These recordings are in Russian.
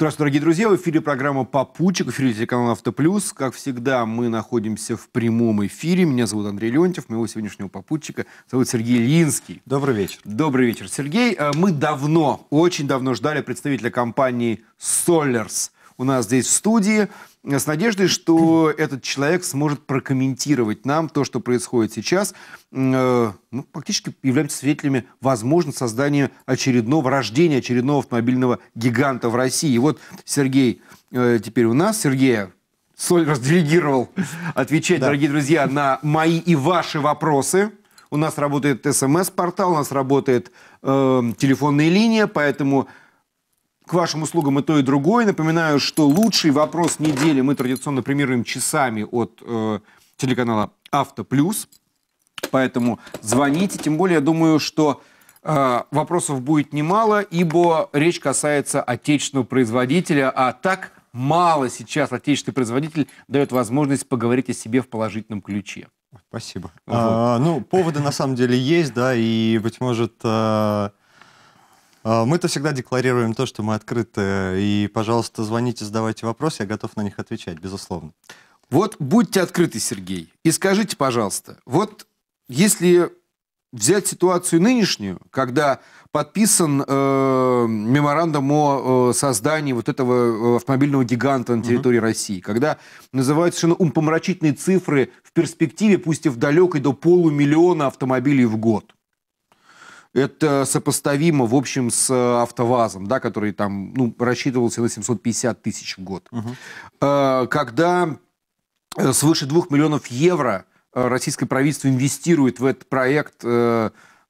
Здравствуйте, дорогие друзья, в эфире программа «Попутчик», в эфире телеканала «Автоплюс». Как всегда, мы находимся в прямом эфире. Меня зовут Андрей Леонтьев, моего сегодняшнего попутчика зовут Сергей Ильинский. Добрый вечер. Добрый вечер, Сергей. Мы давно, очень давно ждали представителя компании «Солерс» у нас здесь в студии, с надеждой, что этот человек сможет прокомментировать нам то, что происходит сейчас. Мы фактически являемся свидетелями, возможно, создания очередного, рождения очередного автомобильного гиганта в России. И вот Сергей теперь у нас. Сергея Солерс делегировал отвечать, дорогие друзья, на мои и ваши вопросы. У нас работает СМС-портал, у нас работает телефонная линия, поэтому... К вашим услугам и то, и другое. Напоминаю, что лучший вопрос недели мы традиционно премируем часами от телеканала «Автоплюс». Поэтому звоните. Тем более, я думаю, что вопросов будет немало, ибо речь касается отечественного производителя. А так мало сейчас отечественный производитель дает возможность поговорить о себе в положительном ключе. Спасибо. Вот. Ну, поводы на самом деле есть, да, и, быть может... Мы-то всегда декларируем то, что мы открыты, и, пожалуйста, звоните, задавайте вопросы, я готов на них отвечать, безусловно. Вот будьте открыты, Сергей, и скажите, пожалуйста, вот если взять ситуацию нынешнюю, когда подписан меморандум о создании вот этого автомобильного гиганта на территории России, когда называют совершенно умопомрачительные цифры в перспективе, пусть и в далекой, до 500 000 автомобилей в год. Это сопоставимо, в общем, с АвтоВАЗом, да, который там, ну, рассчитывался на 750 000 в год. Когда свыше 2 миллионов евро российское правительство инвестирует в этот проект,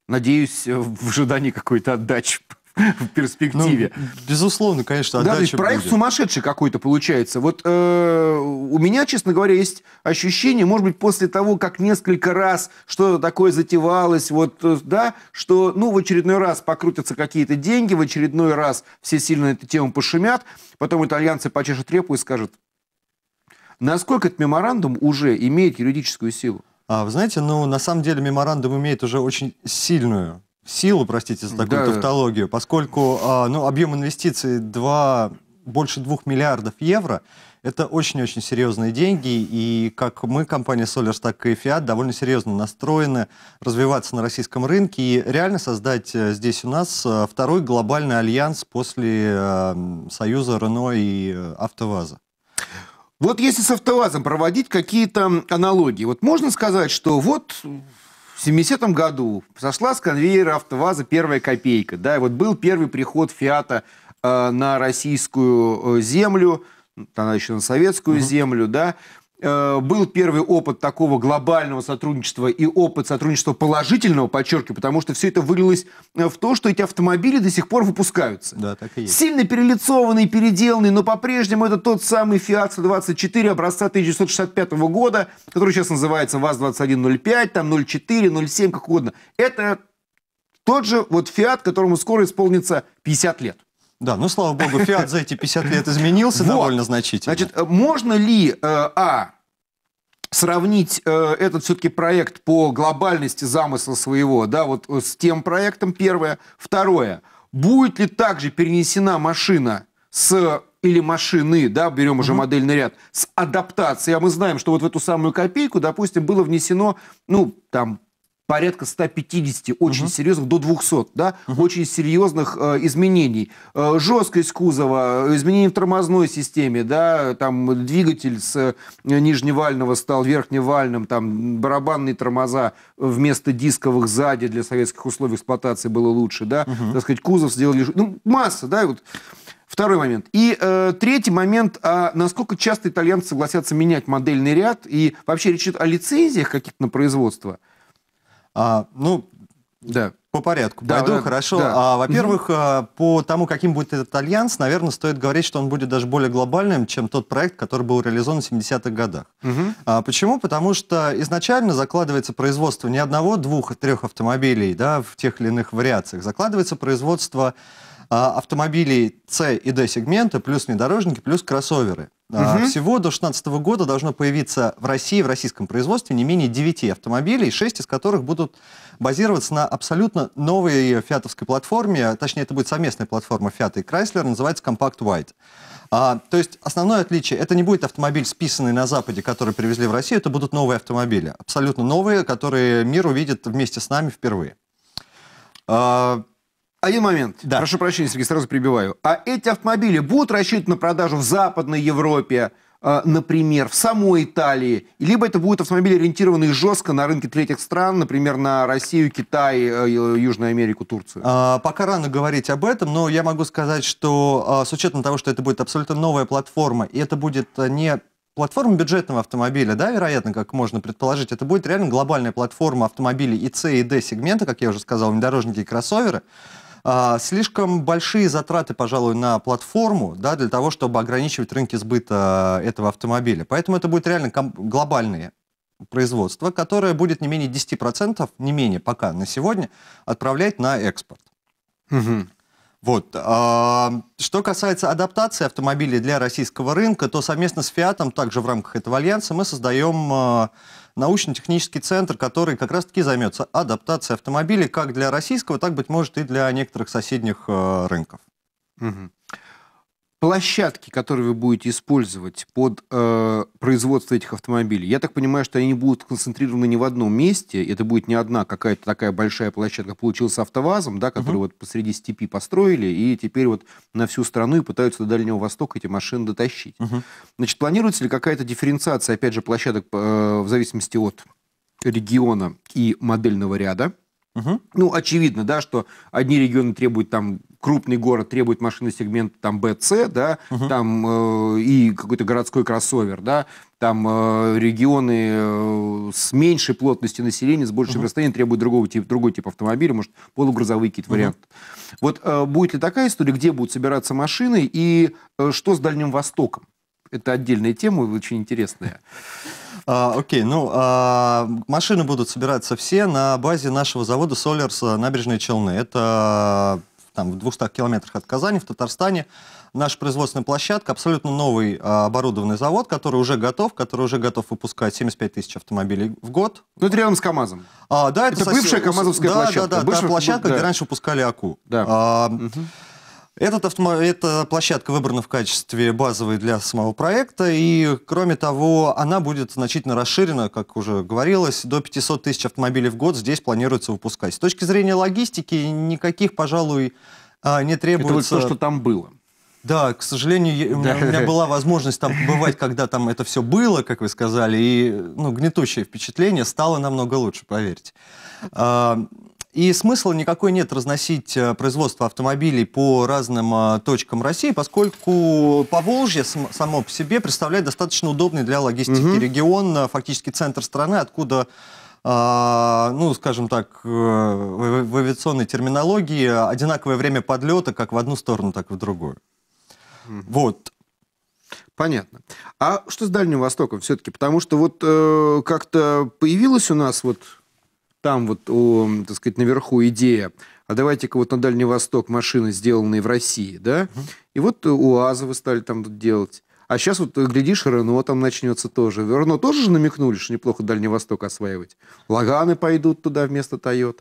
надеюсь, в ожидании какой-то отдачи в перспективе. Ну, безусловно, конечно, отдача будет. Проект сумасшедший какой-то получается. Вот у меня, честно говоря, есть ощущение, может быть, после того, как несколько раз что-то такое затевалось, вот, да, что, ну, в очередной раз покрутятся какие-то деньги, в очередной раз все сильно на эту тему пошумят, потом итальянцы почешут репу и скажут, насколько этот меморандум уже имеет юридическую силу? Вы знаете, ну, на самом деле меморандум имеет уже очень сильную силу, простите за такую тавтологию, поскольку ну, объем инвестиций больше 2 миллиардов евро, это очень-очень серьезные деньги, и как мы, компания Солерс, так и Fiat, довольно серьезно настроены развиваться на российском рынке и реально создать здесь у нас второй глобальный альянс после союза Renault и АвтоВАЗа. Вот если с АвтоВАЗом проводить какие-то аналогии, вот можно сказать, что вот... В 70-м году сошла с конвейера АвтоВАЗа первая копейка. Да, и вот был первый приход «Фиата» на российскую землю, тогда еще на советскую землю. Да. Был первый опыт такого глобального сотрудничества и опыт сотрудничества положительного, подчеркиваю, потому что все это вылилось в то, что эти автомобили до сих пор выпускаются. Да, так и есть. Сильно перелицованный, переделанный, но по-прежнему это тот самый Fiat 124 образца 1965 года, который сейчас называется ВАЗ 2105, там 04, 07, как угодно. Это тот же вот Fiat, которому скоро исполнится 50 лет. Да, ну, слава богу, Fiat за эти 50 лет изменился довольно значительно. Значит, можно ли, сравнить этот все-таки проект по глобальности замысла своего, да, вот с тем проектом, первое. Второе, будет ли также перенесена машина с... или машины, да, берем уже модельный ряд, с адаптацией, а мы знаем, что вот в эту самую копейку, допустим, было внесено, ну, там... порядка 150 очень серьезных, до 200, да, очень серьезных изменений. Жесткость кузова, изменения в тормозной системе, да, там двигатель с нижневального стал верхневальным, там барабанные тормоза вместо дисковых сзади для советских условий эксплуатации было лучше, да, так сказать, кузов сделали, ну, масса, да, вот. Второй момент. И третий момент, насколько часто итальянцы согласятся менять модельный ряд, и вообще речь идет о лицензиях каких-то на производство. Ну, да. По порядку. Да, пойду, да, хорошо. Да. Во-первых, по тому, каким будет этот альянс, наверное, стоит говорить, что он будет даже более глобальным, чем тот проект, который был реализован в 70-х годах. Почему? Потому что изначально закладывается производство не одного, двух, трех автомобилей, да, в тех или иных вариациях. Закладывается производство автомобилей C и D сегмента, плюс внедорожники, плюс кроссоверы. Всего до 2016 года должно появиться в России, в российском производстве, не менее 9 автомобилей, 6 из которых будут базироваться на абсолютно новой фиатовской платформе, точнее, это будет совместная платформа Fiat и Chrysler, называется Compact Wide. То есть основное отличие, это не будет автомобиль, списанный на Западе, который привезли в Россию, это будут новые автомобили, абсолютно новые, которые мир увидит вместе с нами впервые. Один момент. Да. Прошу прощения, Сергей, сразу прибиваю. А эти автомобили будут рассчитаны на продажу в Западной Европе, например, в самой Италии? Либо это будут автомобили, ориентированные жестко на рынки третьих стран, например, на Россию, Китай, Южную Америку, Турцию? Пока рано говорить об этом, но я могу сказать, что с учетом того, что это будет абсолютно новая платформа, и это будет не платформа бюджетного автомобиля, да, вероятно, как можно предположить, это будет реально глобальная платформа автомобилей и С, и Д сегмента, как я уже сказал, внедорожники и кроссоверы. Слишком большие затраты, пожалуй, на платформу, да, для того, чтобы ограничивать рынки сбыта этого автомобиля. Поэтому это будет реально глобальное производство, которое будет не менее 10%, не менее пока на сегодня, отправлять на экспорт. Угу. Вот. Что касается адаптации автомобилей для российского рынка, то совместно с Fiat, также в рамках этого альянса, мы создаем научно-технический центр, который как раз-таки займется адаптацией автомобилей как для российского, так, быть может, и для некоторых соседних рынков. Угу. Площадки, которые вы будете использовать под производство этих автомобилей, я так понимаю, что они будут концентрированы не в одном месте, это будет не одна какая-то такая большая площадка, получилась с АвтоВАЗом, да, которую вот посреди степи построили, и теперь вот на всю страну и пытаются до Дальнего Востока эти машины дотащить. Значит, планируется ли какая-то дифференциация, опять же, площадок в зависимости от региона и модельного ряда? Ну, очевидно, да, что одни регионы требуют, там, крупный город требует машины сегмента, там, БЦ, да, там, и какой-то городской кроссовер, да, там, регионы с меньшей плотностью населения, с большим расстоянием требуют другой тип автомобиля, может, полугрузовые какие-то варианты. Вот будет ли такая история, где будут собираться машины, и что с Дальним Востоком? Это отдельная тема, очень интересная. Окей, машины будут собираться все на базе нашего завода «Солерс Набережные Челны». Это там, в 200 километрах от Казани, в Татарстане. Наша производственная площадка, абсолютно новый оборудованный завод, который уже готов выпускать 75 тысяч автомобилей в год. Ну, это рядом с КАМАЗом. Да, это бывшая КАМАЗовская площадка. Да, бывшая площадка, где раньше выпускали АКУ. Да. Эта площадка выбрана в качестве базовой для самого проекта, и, кроме того, она будет значительно расширена, как уже говорилось, до 500 тысяч автомобилей в год здесь планируется выпускать. С точки зрения логистики никаких, пожалуй, не требуется... Это вот то, что там было. Да, к сожалению, у меня была возможность там побывать, когда там это все было, как вы сказали, и гнетущее впечатление стало намного лучше, поверьте. И смысла никакой нет разносить производство автомобилей по разным точкам России, поскольку Поволжье само по себе представляет достаточно удобный для логистики регион, фактически центр страны, откуда, скажем так, в авиационной терминологии одинаковое время подлета как в одну сторону, так и в другую. Вот. Понятно. А что с Дальним Востоком все-таки? Потому что вот как-то появилась у нас вот... Там вот, так сказать, наверху идея, а давайте-ка вот на Дальний Восток машины, сделанные в России, да? И вот УАЗы вы стали там тут делать. А сейчас вот, глядишь, Renault там начнется тоже. Renault тоже же намекнули, что неплохо Дальний Восток осваивать. Лаганы пойдут туда вместо Тойот.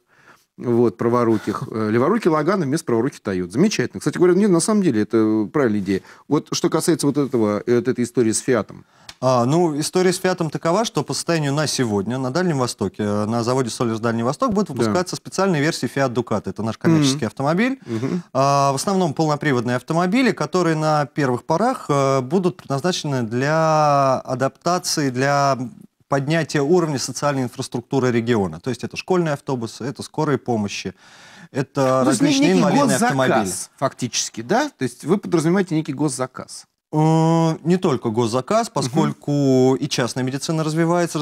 Вот, праворуких. Леворуки Лаганы вместо праворуких Тойот. Замечательно. Кстати говоря, нет, на самом деле это правильная идея. Вот что касается этой истории с Фиатом. История с Фиатом такова, что по состоянию на сегодня на Дальнем Востоке, на заводе «Солерс Дальний Восток» будет выпускаться специальная версия Fiat Ducat. Это наш коммерческий автомобиль. В основном полноприводные автомобили, которые на первых порах будут предназначены для адаптации, для поднятия уровня социальной инфраструктуры региона. То есть это школьные автобусы, это скорые помощи. Это различные инвалидные автомобили. Фактически, да? То есть вы подразумеваете некий госзаказ. Не только госзаказ, поскольку и частная медицина развивается,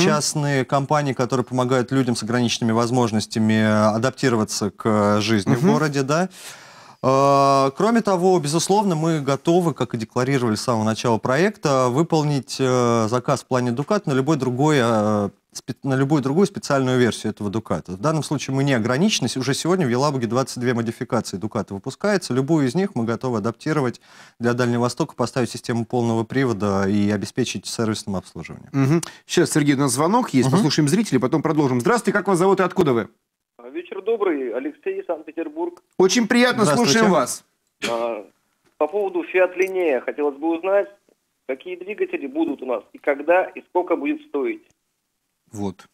частные компании, которые помогают людям с ограниченными возможностями адаптироваться к жизни в городе, да. Кроме того, безусловно, мы готовы, как и декларировали с самого начала проекта, выполнить заказ в плане Ducat на любой другой на любую другую специальную версию этого Дуката. В данном случае мы не ограничены. Уже сегодня в Елабуге 22 модификации Дуката выпускается. Любую из них мы готовы адаптировать для Дальнего Востока, поставить систему полного привода и обеспечить сервисным обслуживанием. Угу. Сейчас, Сергей, у нас звонок есть. Угу. Послушаем зрителей, потом продолжим. Здравствуйте, как вас зовут и откуда вы? Вечер добрый. Алексей, Санкт-Петербург. Очень приятно, слушаем вас. По поводу Fiat Linea хотелось бы узнать, какие двигатели будут у нас, и когда, и сколько будет стоить. Вот.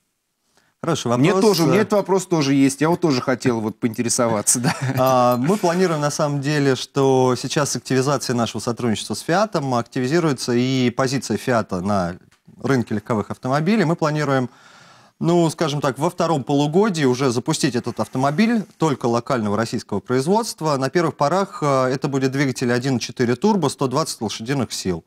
Хорошо, вопрос... У меня этот вопрос тоже есть, я вот тоже хотел вот поинтересоваться. Да. Мы планируем на самом деле, что сейчас с активизацией нашего сотрудничества с Фиатом активизируется и позиция Фиата на рынке легковых автомобилей. Мы планируем, ну, скажем так, во втором полугодии уже запустить этот автомобиль только локального российского производства. На первых порах это будет двигатель 1.4 турбо, 120 лошадиных сил.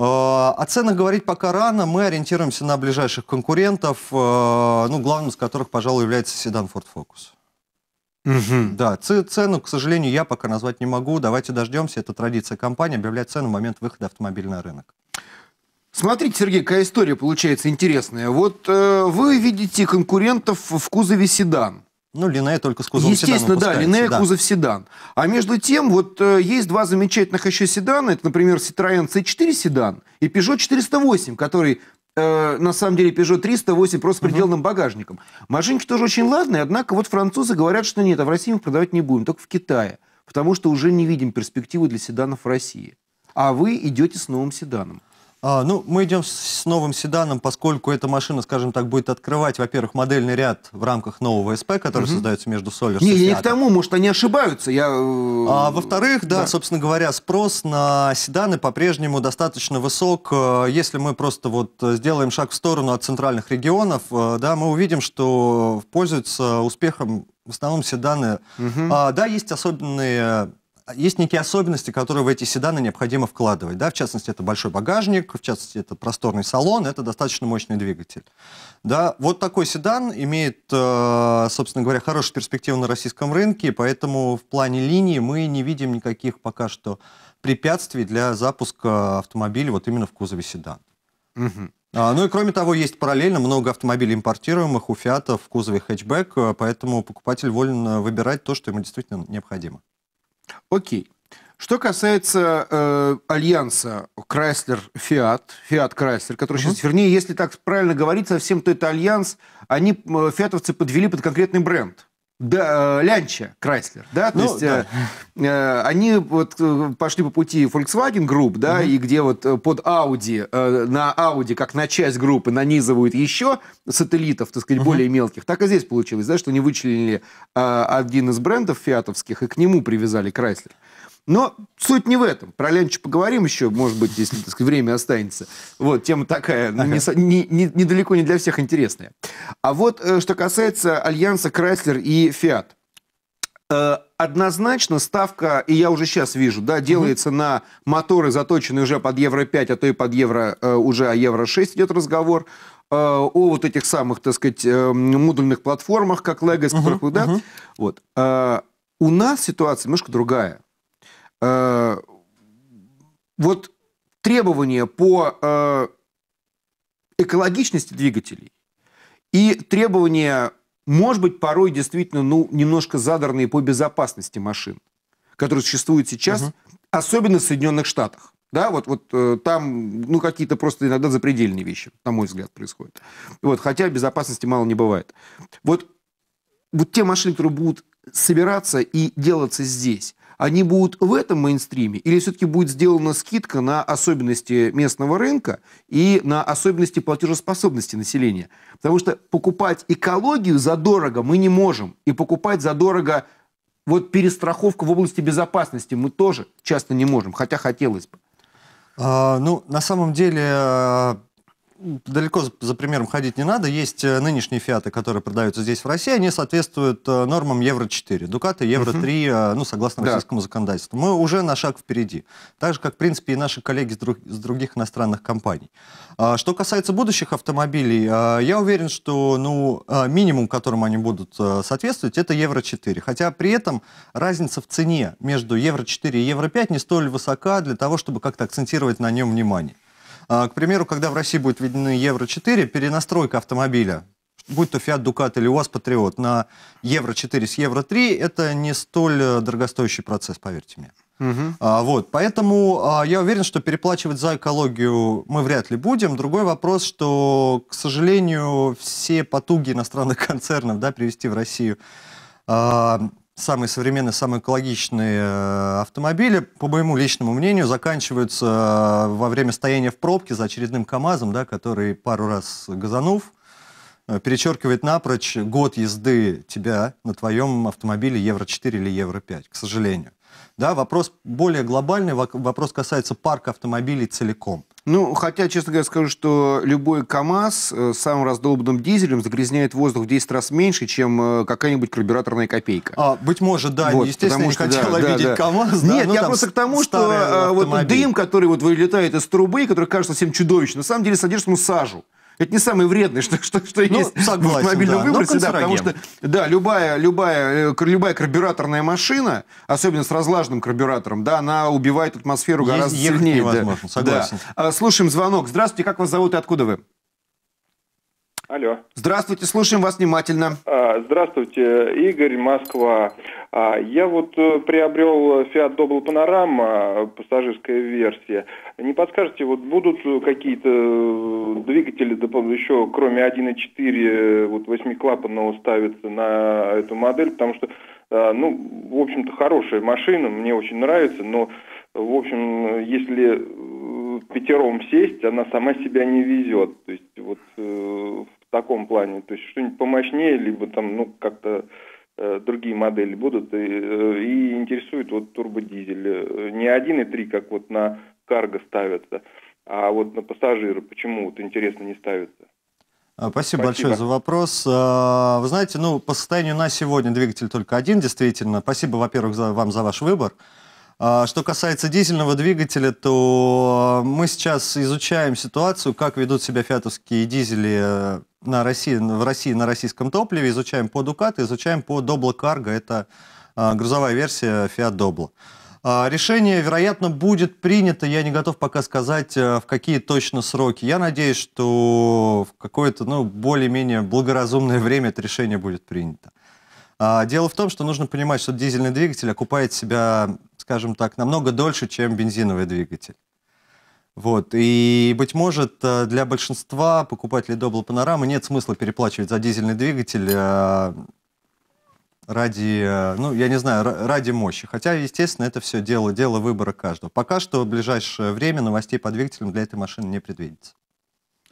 О ценах говорить пока рано, мы ориентируемся на ближайших конкурентов, ну, главным из которых, пожалуй, является седан Ford Focus. Угу. Да, цену, к сожалению, я пока назвать не могу, давайте дождемся, это традиция компании, объявлять цену в момент выхода автомобиля на рынок. Смотрите, Сергей, какая история получается интересная. Вот вы видите конкурентов в кузове седан. Ну, Linea только с кузовом седан. Естественно, да, Linea кузов седан. А между тем, вот есть два замечательных еще седана. Это, например, Citroën C4 седан и Peugeot 408, который, на самом деле, Peugeot 308 просто с приделанным багажником. Машинки тоже очень ладные, однако вот французы говорят, что нет, а в России мы продавать не будем, только в Китае. Потому что уже не видим перспективы для седанов в России. А вы идете с новым седаном. Ну, мы идем с новым седаном, поскольку эта машина, скажем так, будет открывать, во-первых, модельный ряд в рамках нового СП, который создается между Солерсом и Фиатом. Не, не к тому, может, они ошибаются. Я... во-вторых, да, собственно говоря, спрос на седаны по-прежнему достаточно высок. Если мы просто вот сделаем шаг в сторону от центральных регионов, да, мы увидим, что пользуются успехом в основном седаны. Да, есть особенные... Есть некие особенности, которые в эти седаны необходимо вкладывать. Да? В частности, это большой багажник, в частности, это просторный салон, это достаточно мощный двигатель. Да? Вот такой седан имеет, собственно говоря, хорошие перспективы на российском рынке, поэтому в плане линии мы не видим никаких пока что препятствий для запуска автомобиля вот именно в кузове седан. Угу. Ну и кроме того, есть параллельно много автомобилей импортируемых у Фиата в кузове хэтчбэк, поэтому покупатель волен выбирать то, что ему действительно необходимо. Окей. Что касается альянса Chrysler-Fiat, Fiat-Chrysler, который сейчас, вернее, если так правильно говорить совсем, то это альянс, они, фиатовцы, подвели под конкретный бренд. Да, Лянча, Chrysler, да, то есть они вот пошли по пути Volkswagen Group, да, и где вот под Audi, на Audi, как на часть группы, нанизывают еще сателлитов, так сказать, более мелких, так и здесь получилось, да, что они вычленили один из брендов фиатовских и к нему привязали Chrysler. Но суть не в этом. Про Лянчу поговорим еще, может быть, если, так сказать, время останется. Вот, тема такая, недалеко не для всех интересная. А вот, что касается альянса Chrysler и Fiat. Однозначно ставка, и я уже сейчас вижу, да, делается на моторы, заточенные уже под Euro-5, а то и под Евро, уже о Euro-6 идет разговор. О вот этих самых, так сказать, модульных платформах, как Lego, вот. У нас ситуация немножко другая. Вот требования по экологичности двигателей и требования, может быть, порой действительно, ну, немножко задорные по безопасности машин, которые существуют сейчас, особенно в Соединенных Штатах. Да, вот там, ну, какие-то просто иногда запредельные вещи, на мой взгляд, происходят. Вот, хотя безопасности мало не бывает. Вот те машины, которые будут собираться и делаться здесь, они будут в этом мейнстриме или все-таки будет сделана скидка на особенности местного рынка и на особенности платежеспособности населения? Потому что покупать экологию задорого мы не можем. И покупать задорого вот перестраховку в области безопасности мы тоже часто не можем, хотя хотелось бы. Ну, на самом деле... Далеко за примером ходить не надо. Есть нынешние фиаты, которые продаются здесь в России, они соответствуют нормам Евро-4. Дукаты Евро-3, ну, согласно российскому законодательству. Мы уже на шаг впереди. Так же, как, в принципе, и наши коллеги с других иностранных компаний. Что касается будущих автомобилей, я уверен, что, ну, минимум, которому они будут соответствовать, это Евро-4. Хотя при этом разница в цене между Евро-4 и Евро-5 не столь высока для того, чтобы как-то акцентировать на нем внимание. К примеру, когда в России будет введены Euro-4, перенастройка автомобиля, будь то Fiat Ducat или УАЗ Патриот, на Euro-4 с Euro-3, это не столь дорогостоящий процесс, поверьте мне. Угу. Вот, поэтому я уверен, что переплачивать за экологию мы вряд ли будем. Другой вопрос, что, к сожалению, все потуги иностранных концернов, да, привезти в Россию самые современные, самые экологичные автомобили, по моему личному мнению, заканчиваются во время стояния в пробке за очередным КАМАЗом, да, который пару раз газанув, перечеркивает напрочь год езды тебя на твоем автомобиле Euro-4 или Euro-5, к сожалению. Да, вопрос более глобальный, вопрос касается парка автомобилей целиком. Ну, хотя, честно говоря, скажу, что любой КАМАЗ с самым раздолбанным дизелем загрязняет воздух в 10 раз меньше, чем какая-нибудь карбюраторная копейка. Быть может, да, вот, естественно, что, не хотела видеть КАМАЗ. Да, нет, я просто к тому, что вот дым, который вот вылетает из трубы, который кажется всем чудовищным, на самом деле содержит ему сажу. Это не самое вредное, что есть в автомобильном выбросе, да, потому что да, любая карбюраторная машина, особенно с разлаженным карбюратором, да, она убивает атмосферу гораздо сильнее. Невозможно, да. Согласен. Да. Слушаем звонок. Здравствуйте, как вас зовут и откуда вы? Алло. Здравствуйте, слушаем вас внимательно. Здравствуйте, Игорь, Москва. Я вот приобрел Fiat Doblo Panorama, пассажирская версия. Не подскажете, вот будут какие-то двигатели еще, кроме 1.4, вот 8-клапанного ставятся на эту модель? Потому что, ну, в общем-то, хорошая машина, мне очень нравится, но, в общем, если пятером сесть, она сама себя не везет. То есть вот в таком плане, то есть что-нибудь помощнее, либо там, ну, как-то другие модели будут. И интересует вот турбодизель. Не 1.3, как вот на карго ставятся, а вот на пассажира. Почему, вот интересно, не ставится? Спасибо большое за вопрос. Вы знаете, ну, по состоянию на сегодня двигатель только один, действительно. Спасибо, во-первых, вам за ваш выбор. Что касается дизельного двигателя, то мы сейчас изучаем ситуацию, как ведут себя фиатовские дизели в России на российском топливе. Изучаем по Дукат, изучаем по Doblo Cargo, это грузовая версия Fiat Doblo. Решение, вероятно, будет принято, я не готов пока сказать, в какие точно сроки. Я надеюсь, что в какое-то, ну, более-менее благоразумное время это решение будет принято. Дело в том, что нужно понимать, что дизельный двигатель окупает себя, скажем так, намного дольше, чем бензиновый двигатель. Вот. И, быть может, для большинства покупателей Doblo Panorama нет смысла переплачивать за дизельный двигатель ради, ну, я не знаю, ради мощи. Хотя, естественно, это все дело выбора каждого. Пока что в ближайшее время новостей по двигателям для этой машины не предвидится.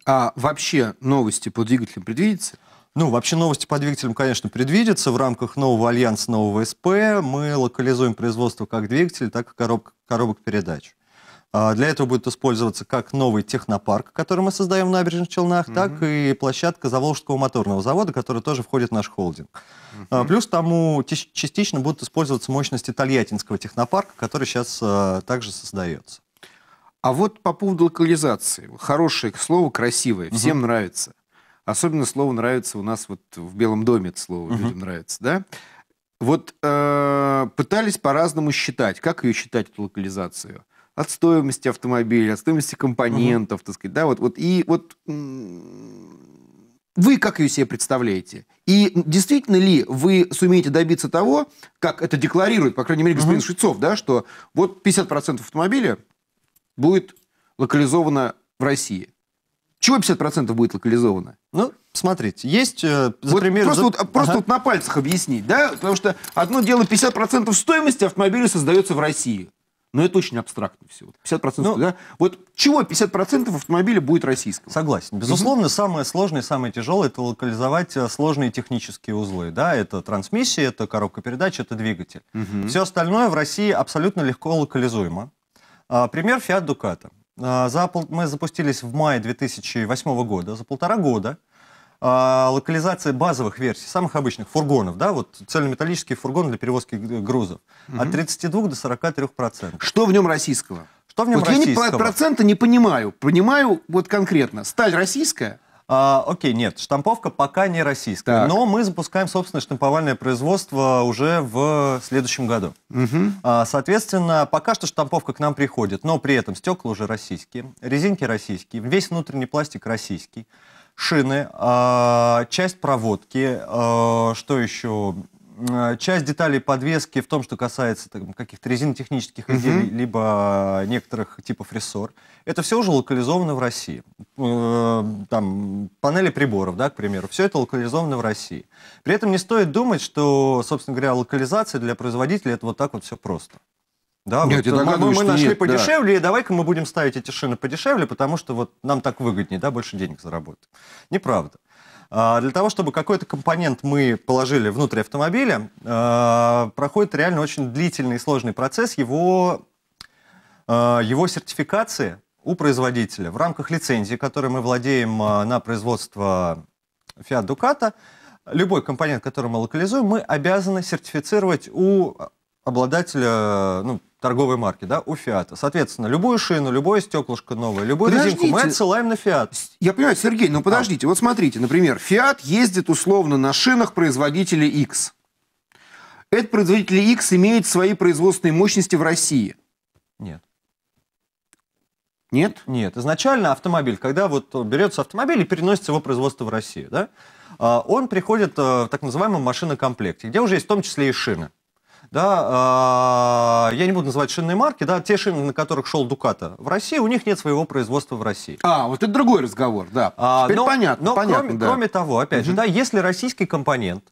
А вообще новости по двигателям предвидятся? Ну, вообще новости по двигателям, конечно, предвидятся. В рамках нового альянса, нового СП мы локализуем производство как двигателей, так и коробок передач. Для этого будет использоваться как новый технопарк, который мы создаем в Набережных Челнах, так и площадка Заволжского моторного завода, которая тоже входит в наш холдинг. Плюс к тому частично будут использоваться мощности Тольяттинского технопарка, который сейчас также создается. А вот по поводу локализации. Хорошее слово, красивое, всем нравится. Особенно слово нравится у нас вот в Белом доме, это слово людям нравится, да? Вот пытались по-разному считать. Как ее считать, эту локализацию? От стоимости автомобиля, от стоимости компонентов, так сказать, да? И вот вы как ее себе представляете? И действительно ли вы сумеете добиться того, как это декларирует, по крайней мере, господин Швецов, да, что вот 50% автомобиля будет локализовано в России? Чего 50% будет локализовано? Ну, смотрите, есть... Просто на пальцах объяснить, да? Потому что одно дело, 50% стоимости автомобиля создается в России. Но это очень абстрактно все. 50%, ну, да? Вот чего 50% автомобиля будет российского? Согласен. Безусловно, самое сложное, самое тяжелое – это локализовать сложные технические узлы. Да? Это трансмиссия, это коробка передач, это двигатель. Все остальное в России абсолютно легко локализуемо. Пример Fiat Ducato. Мы запустились в мае 2008 года, за полтора года локализация базовых версий, самых обычных фургонов, да, вот цельнометаллические фургоны для перевозки грузов, от 32 до 43%. Что в нем российского? Что в нем вот российского? Я не, процента не понимаю, понимаю вот конкретно. Сталь российская? Окей, нет, штамповка пока не российская, так. Но мы запускаем собственное штамповальное производство уже в следующем году. Угу. Соответственно, пока что штамповка к нам приходит, но при этом стекла уже российские, резинки российские, весь внутренний пластик российский, шины, часть проводки, что еще... Часть деталей подвески в том, что касается каких-то резинотехнических изделий, либо некоторых типов рессор, это все уже локализовано в России. Там панели приборов, да, к примеру, все это локализовано в России. При этом не стоит думать, что, собственно говоря, локализация для производителя это вот так вот все просто. Да, нет, вот, мы нашли нет, подешевле, да. И давай-ка мы будем ставить эти шины подешевле, потому что вот нам так выгоднее, да, больше денег заработать. Неправда. Для того, чтобы какой-то компонент мы положили внутрь автомобиля, проходит реально очень длительный и сложный процесс его сертификации у производителя. В рамках лицензии, которой мы владеем на производство Fiat Ducat, любой компонент, который мы локализуем, мы обязаны сертифицировать у обладателя... Ну, торговой марки, да, у Фиата. Соответственно, любую шину, любое стеклышко новое, любую резинку мы отсылаем на Фиат. Я понимаю, Сергей, но подождите, вот смотрите, например, Фиат ездит условно на шинах производителя X. Этот производитель X имеет свои производственные мощности в России? Нет. Нет? Нет. Изначально автомобиль, когда вот берется автомобиль и переносится его производство в Россию, да, он приходит в так называемом машинокомплекте, где уже есть в том числе и шины. Да, я не буду называть шинные марки, да, те шины, на которых шел Дуката в России, у них нет своего производства в России. Вот это другой разговор, да. Теперь понятно, кроме того, опять же, да, если российский компонент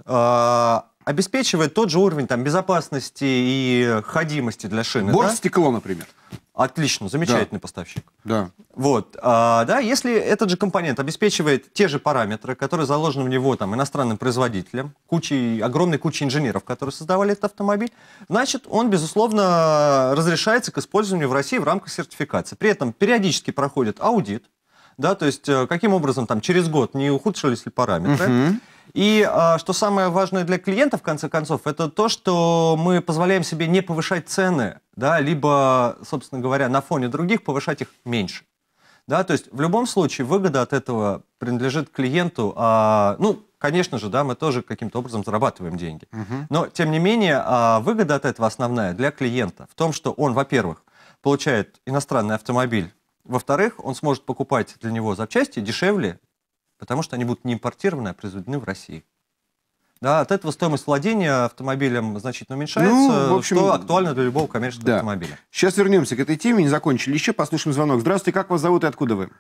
обеспечивает тот же уровень там, безопасности и ходимости для шины. Борт-стекло, да? Например. Отлично, замечательный поставщик. Да. Вот, да, если этот же компонент обеспечивает те же параметры, которые заложены в него там, иностранным производителем, огромной кучей инженеров, которые создавали этот автомобиль, значит, он, безусловно, разрешается к использованию в России в рамках сертификации. При этом периодически проходит аудит, да, то есть каким образом там, через год не ухудшились ли параметры. Угу. И что самое важное для клиента, в конце концов, это то, что мы позволяем себе не повышать цены, да, либо, собственно говоря, на фоне других повышать их меньше. Да, то есть в любом случае выгода от этого принадлежит клиенту. Ну, конечно же, да, мы тоже каким-то образом зарабатываем деньги. Но, тем не менее, выгода от этого основная для клиента в том, что он, во-первых, получает иностранный автомобиль, во-вторых, он сможет покупать для него запчасти дешевле, потому что они будут не импортированы, а произведены в России. Да, от этого стоимость владения автомобилем значительно уменьшается, ну, в общем, что актуально для любого коммерческого автомобиля. Сейчас вернемся к этой теме, не закончили еще, послушаем звонок. Здравствуйте, как вас зовут и откуда вы?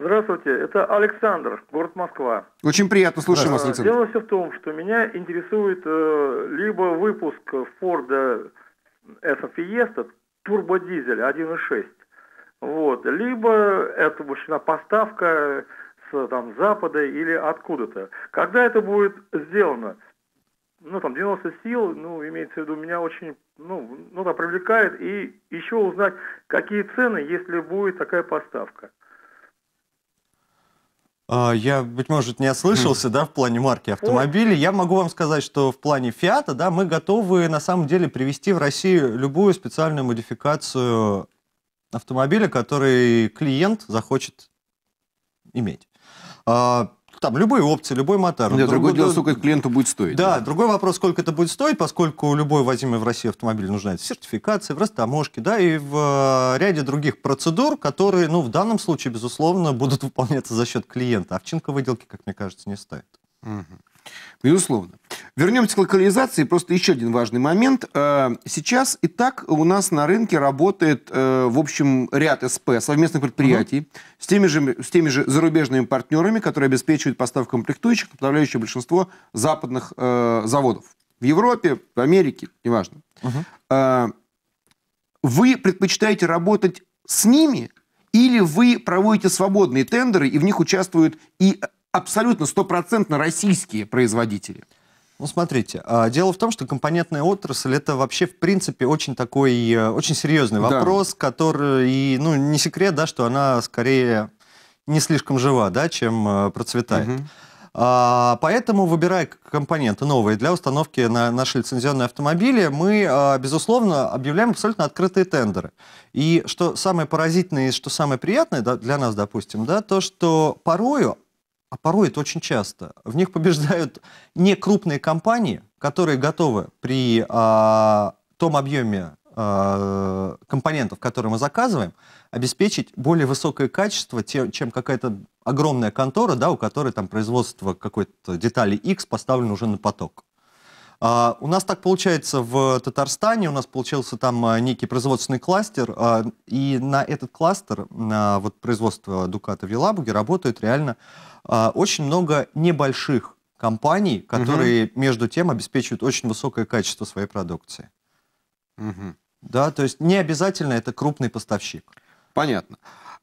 Здравствуйте, это Александр, город Москва. Очень приятно, слушаем вас, Александр. Дело все в том, что меня интересует либо выпуск Форда Fiesta турбодизель 1.6, вот, либо это мужчина поставка там запада или откуда-то. Когда это будет сделано? Ну, там, 90 сил, ну, имеется в виду, меня очень, ну, привлекает. И еще узнать, какие цены, если будет такая поставка. Я, быть может, не ослышался, да, в плане марки автомобилей. Я могу вам сказать, что в плане Фиата, да, мы готовы, на самом деле, привести в Россию любую специальную модификацию автомобиля, который клиент захочет иметь. Там любые опции, любой мотор. Да, другое дело, сколько клиенту будет стоить. Да, другой вопрос, сколько это будет стоить, поскольку любой возимый в России автомобиль нуждается в сертификации, в растаможке, да, и в ряде других процедур, которые, ну, в данном случае, безусловно, будут выполняться за счет клиента. Овчинка выделки, как мне кажется, не стоит. Угу. Безусловно. Вернемся к локализации. Просто еще один важный момент. Сейчас и так у нас на рынке работает, в общем, ряд СП, совместных предприятий, с теми же зарубежными партнерами, которые обеспечивают поставку комплектующих, подавляющее большинство западных заводов. В Европе, в Америке, неважно. Вы предпочитаете работать с ними или вы проводите свободные тендеры, и в них участвуют и абсолютно стопроцентно российские производители? Ну, смотрите, дело в том, что компонентная отрасль – это вообще, в принципе, очень серьезный вопрос, который, ну, не секрет, да, что она скорее не слишком жива, да, чем процветает. Поэтому, выбирая компоненты новые для установки на наши лицензионные автомобили, мы, безусловно, объявляем абсолютно открытые тендеры. И что самое поразительное и что самое приятное для нас, допустим, да, то, что порою а порой это очень часто, в них побеждают не крупные компании, которые готовы при том объеме компонентов, которые мы заказываем, обеспечить более высокое качество, чем какая-то огромная контора, да, у которой там производство какой-то детали X поставлено уже на поток. У нас так получается в Татарстане, у нас получился там некий производственный кластер, и на этот кластер, на вот производство Дуката в Елабуге, работают реально очень много небольших компаний, которые между тем обеспечивают очень высокое качество своей продукции. Да, то есть не обязательно это крупный поставщик. Понятно.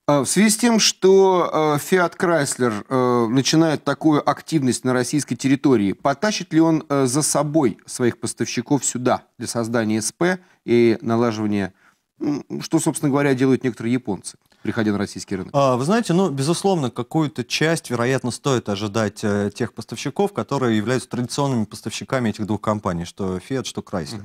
В связи с тем, что Fiat Chrysler начинает такую активность на российской территории, потащит ли он за собой своих поставщиков сюда для создания СП и налаживания, что, собственно говоря, делают некоторые японцы, приходя на российский рынок? Вы знаете, ну, безусловно, какую-то часть, вероятно, стоит ожидать тех поставщиков, которые являются традиционными поставщиками этих двух компаний, что Fiat, что Chrysler.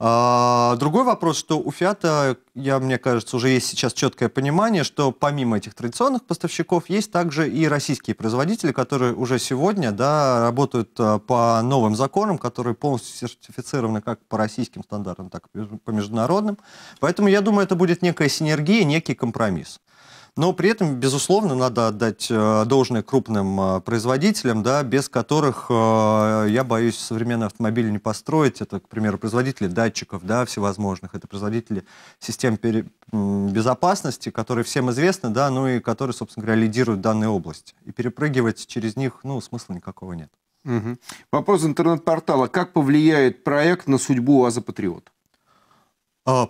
Другой вопрос, что у Fiat, мне кажется, уже есть сейчас четкое понимание, что помимо этих традиционных поставщиков есть также и российские производители, которые уже сегодня, да, работают по новым законам, которые полностью сертифицированы как по российским стандартам, так и по международным. Поэтому, я думаю, это будет некая синергия, некий компромисс. Но при этом, безусловно, надо отдать должное крупным производителям, да, без которых, я боюсь, современный автомобиль не построить. Это, к примеру, производители датчиков, да, всевозможных, это производители систем безопасности, которые всем известны, да, ну и которые, собственно говоря, лидируют в данной области. И перепрыгивать через них, ну, смысла никакого нет. Вопрос интернет-портала. Как повлияет проект на судьбу УАЗа Патриот?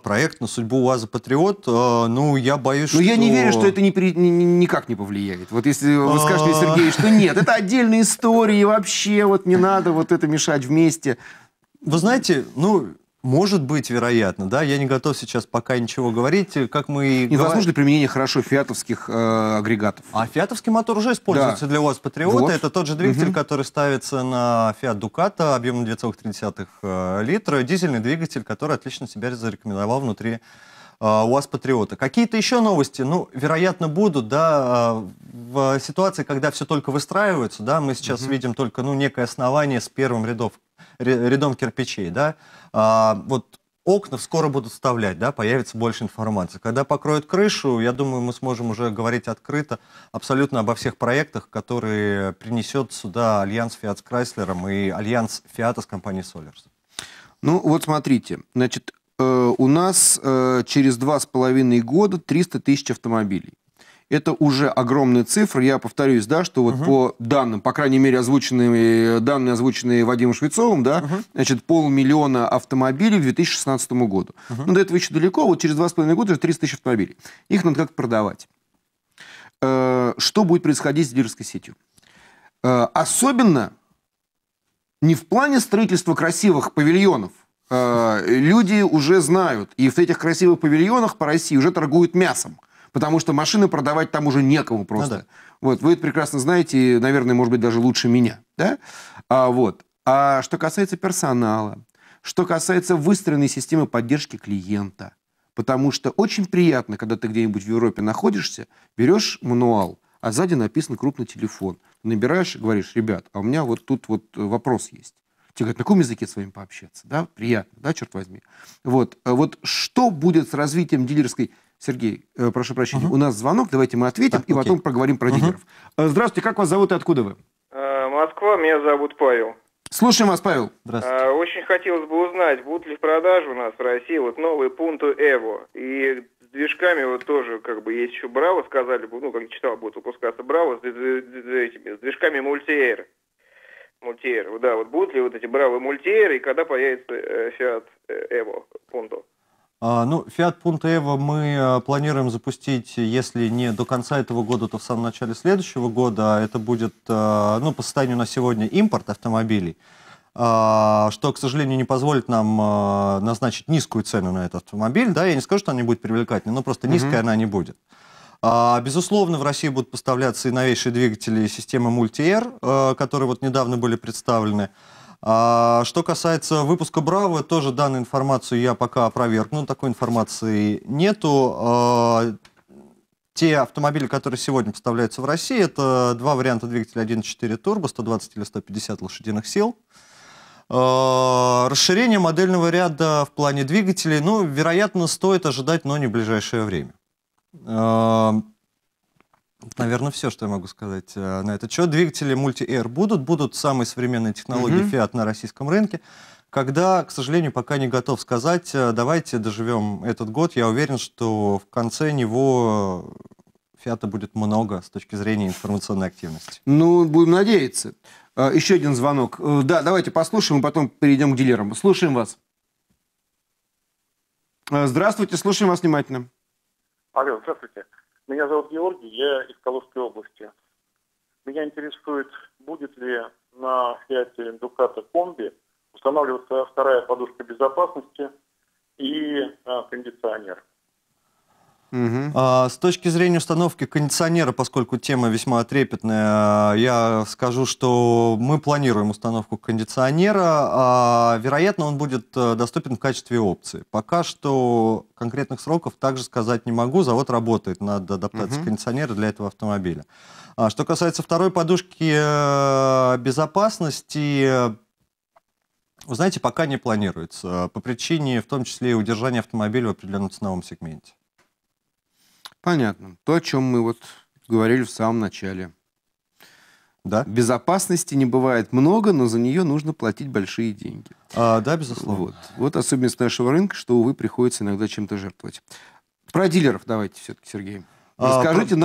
Проект на судьбу УАЗа Патриот, ну, я боюсь, что... Но я не верю, что это никак не повлияет. Вот если вы скажете, Сергей, что нет, это отдельные истории, вообще вот не надо вот это мешать вместе. Вы знаете, ну, может быть, вероятно, да, я не готов сейчас пока ничего говорить, как мы... Возможно ли применение хорошо фиатовских агрегатов? А фиатовский мотор уже используется, да, для УАЗ Патриота, вот. Это тот же двигатель, который ставится на Fiat Ducat объемом 2,3 литра, дизельный двигатель, который отлично себя зарекомендовал внутри УАЗ Патриота. Какие-то еще новости, ну, вероятно, будут, да, в ситуации, когда все только выстраивается, да, мы сейчас видим только, ну, некое основание с первым рядом кирпичей, да, вот окна скоро будут вставлять, да, появится больше информации. Когда покроют крышу, я думаю, мы сможем уже говорить открыто абсолютно обо всех проектах, которые принесет сюда альянс Fiat с Крайслером и альянс Fiat с компанией Солерс. Ну, вот смотрите, значит, у нас через 2,5 года 300 тысяч автомобилей. Это уже огромные цифры. Я повторюсь, да, что вот по данным, по крайней мере, озвученные Вадимом Швецовым, да, значит, 500 000 автомобилей к 2016 году. Но до этого еще далеко. Вот через 2,5 года уже 300 тысяч автомобилей. Их надо как-то продавать. Что будет происходить с дилерской сетью? Особенно не в плане строительства красивых павильонов. Люди уже знают. И в этих красивых павильонах по России уже торгуют мясом. Потому что машины продавать там уже некому просто. Вот, вы это прекрасно знаете, и, наверное, может быть, даже лучше меня. Да? А что касается персонала, что касается выстроенной системы поддержки клиента. Потому что очень приятно, когда ты где-нибудь в Европе находишься, берешь мануал, а сзади написан крупный телефон. Набираешь и говоришь: ребят, а у меня вот тут вот вопрос есть. Тебе говорят, на каком языке с вами пообщаться? Да? Приятно, да, черт возьми. Вот, вот что будет с развитием дилерской... Сергей, прошу прощения, у нас звонок, давайте мы ответим, и потом поговорим про дилеров. Здравствуйте, как вас зовут и откуда вы? Москва, меня зовут Павел. Слушаем вас, Павел. Здравствуйте. Очень хотелось бы узнать, будут ли в продаже у нас в России вот новые Punto Evo. И с движками вот тоже, как бы, есть еще Bravo, сказали, ну, как читал, будет выпускаться Bravo с движками MultiAir. MultiAir, да, вот будут ли вот эти Bravo MultiAir, и когда появится Fiat Evo Punto? Ну, Fiat Punto Evo мы планируем запустить, если не до конца этого года, то в самом начале следующего года. Это будет, ну, по состоянию на сегодня импорт автомобилей, что, к сожалению, не позволит нам назначить низкую цену на этот автомобиль. Да, я не скажу, что она не будет привлекательной, но просто низкая она не будет. Безусловно, в России будут поставляться и новейшие двигатели системы MultiAir, которые вот недавно были представлены. Что касается выпуска Браво, тоже данную информацию я пока опровергну, такой информации нету. Те автомобили, которые сегодня поставляются в России, это два варианта двигателя 1.4 турбо, 120 или 150 лошадиных сил. Расширение модельного ряда в плане двигателей, ну, вероятно, стоит ожидать, но не в ближайшее время. Наверное, все, что я могу сказать на этот счет. Двигатели MultiAir будут самые современные технологии Fiat на российском рынке. Когда, к сожалению, пока не готов сказать, давайте доживем этот год. Я уверен, что в конце него Фиата будет много с точки зрения информационной активности. Ну, будем надеяться. Еще один звонок. Да, давайте послушаем, и потом перейдем к дилерам. Слушаем вас. Здравствуйте, слушаем вас внимательно. Алло, здравствуйте. Меня зовут Георгий, я из Калужской области. Меня интересует, будет ли на Фиате Дуката комби устанавливается вторая подушка безопасности и кондиционер. С точки зрения установки кондиционера, поскольку тема весьма трепетная, я скажу, что мы планируем установку кондиционера. Вероятно, он будет доступен в качестве опции. Пока что конкретных сроков также сказать не могу. Завод работает над адаптацией кондиционера для этого автомобиля. Что касается второй подушки безопасности... Вы знаете, пока не планируется, по причине, в том числе, и удержания автомобиля в определенном ценовом сегменте. Понятно. То, о чем мы вот говорили в самом начале. Да. Безопасности не бывает много, но за нее нужно платить большие деньги. Да, безусловно. Вот особенность нашего рынка, что, увы, приходится иногда чем-то жертвовать. Про дилеров давайте все-таки, Сергей. Расскажите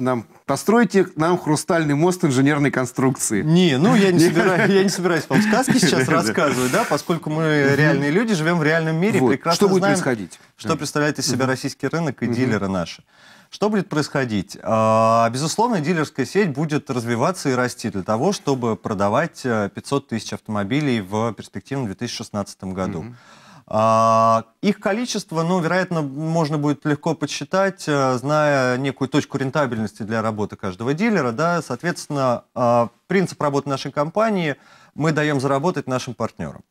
нам, постройте нам хрустальный мост инженерной конструкции. Я не собираюсь вам сказки сейчас рассказывать, да, поскольку мы реальные люди, живем в реальном мире, прекрасно знаем, что будет происходить, что представляет из себя российский рынок и дилеры наши. Что будет происходить? Безусловно, дилерская сеть будет развиваться и расти для того, чтобы продавать 500 тысяч автомобилей в перспективном 2016 году. Их количество, ну, вероятно, можно будет легко подсчитать, зная некую точку рентабельности для работы каждого дилера. Да, соответственно, принцип работы нашей компании – мы даем заработать нашим партнерам.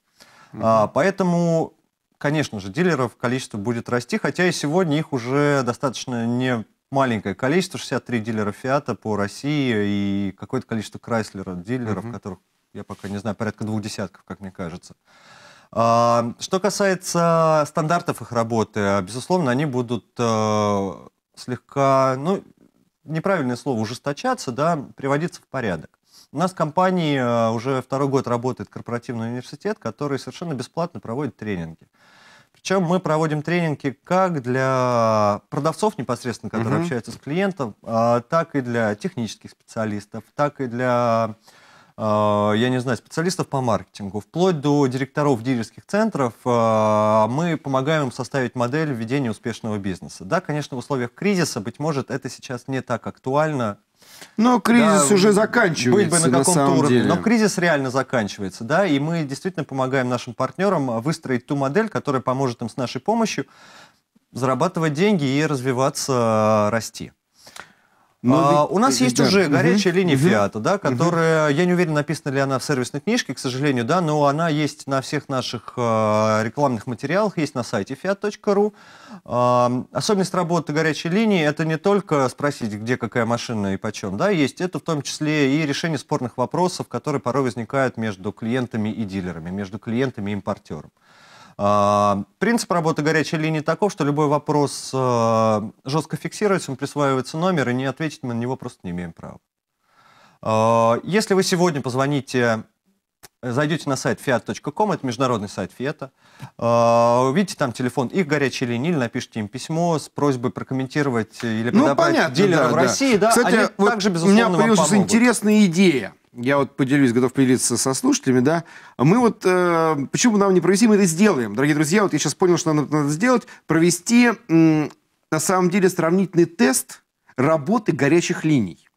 Поэтому, конечно же, дилеров количество будет расти, хотя и сегодня их уже достаточно немаленькое количество, 63 дилера «Фиата» по России и какое-то количество «Крайслеров» дилеров, которых, я пока не знаю, порядка 20, как мне кажется. Что касается стандартов их работы, безусловно, они будут слегка, ну, неправильное слово, ужесточаться, да, приводиться в порядок. У нас в компании уже второй год работает корпоративный университет, который совершенно бесплатно проводит тренинги. Причем мы проводим тренинги как для продавцов непосредственно, которые общаются с клиентом, так и для технических специалистов, так и для... я не знаю, специалистов по маркетингу, вплоть до директоров дилерских центров, мы помогаем им составить модель ведения успешного бизнеса. Да, конечно, в условиях кризиса, быть может, это сейчас не так актуально. Но кризис уже заканчивается, быть бы на каком-то уровне. Но кризис реально заканчивается, да, и мы действительно помогаем нашим партнерам выстроить ту модель, которая поможет им с нашей помощью зарабатывать деньги и развиваться, расти. У нас есть уже горячая линия Фиата, да, которая, я не уверен, написана ли она в сервисной книжке, к сожалению, да, но она есть на всех наших рекламных материалах, есть на сайте fiat.ru. Особенность работы горячей линии – это не только спросить, где какая машина и почем, да, есть, это в том числе и решение спорных вопросов, которые порой возникают между клиентами и дилерами, между клиентами и импортером. Принцип работы горячей линии таков, что любой вопрос жестко фиксируется, он присваивается номер, и не ответить мы на него просто не имеем права. Если вы сегодня позвоните, зайдете на сайт fiat.com, это международный сайт Fiat, увидите там телефон их горячей линии, или напишите им письмо с просьбой прокомментировать или подобрать дилеров России. Да. Кстати, они вот также, безусловно, у меня появилась интересная идея. Я вот поделюсь, готов поделиться со слушателями, да. Мы вот, почему нам не провести, мы это сделаем. Дорогие друзья, вот я сейчас понял, что нам надо сделать, провести, на самом деле, сравнительный тест работы горячих линий.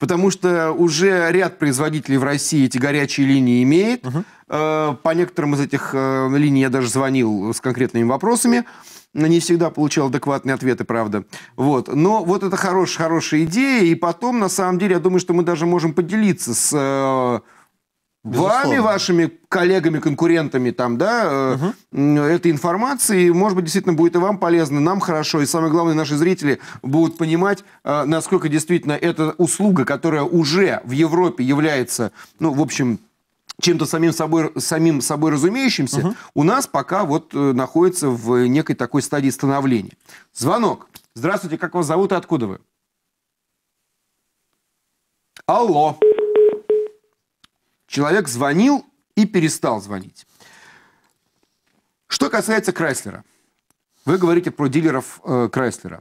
Потому что уже ряд производителей в России эти горячие линии имеет. По некоторым из этих линий я даже звонил с конкретными вопросами. Не всегда получал адекватные ответы, правда. Вот. Но вот это хорошая идея. И потом, на самом деле, я думаю, что мы даже можем поделиться с безусловно. Вами, вашими коллегами, конкурентами, там, да, этой информации, может быть, действительно будет и вам полезно, нам хорошо, и самое главное, наши зрители будут понимать, насколько действительно эта услуга, которая уже в Европе является, ну, в общем, чем-то самим собой разумеющимся, у нас пока вот находится в некой такой стадии становления. Звонок. Здравствуйте, как вас зовут и откуда вы? Алло. Человек звонил и перестал звонить. Что касается Крайслера. Вы говорите про дилеров Крайслера.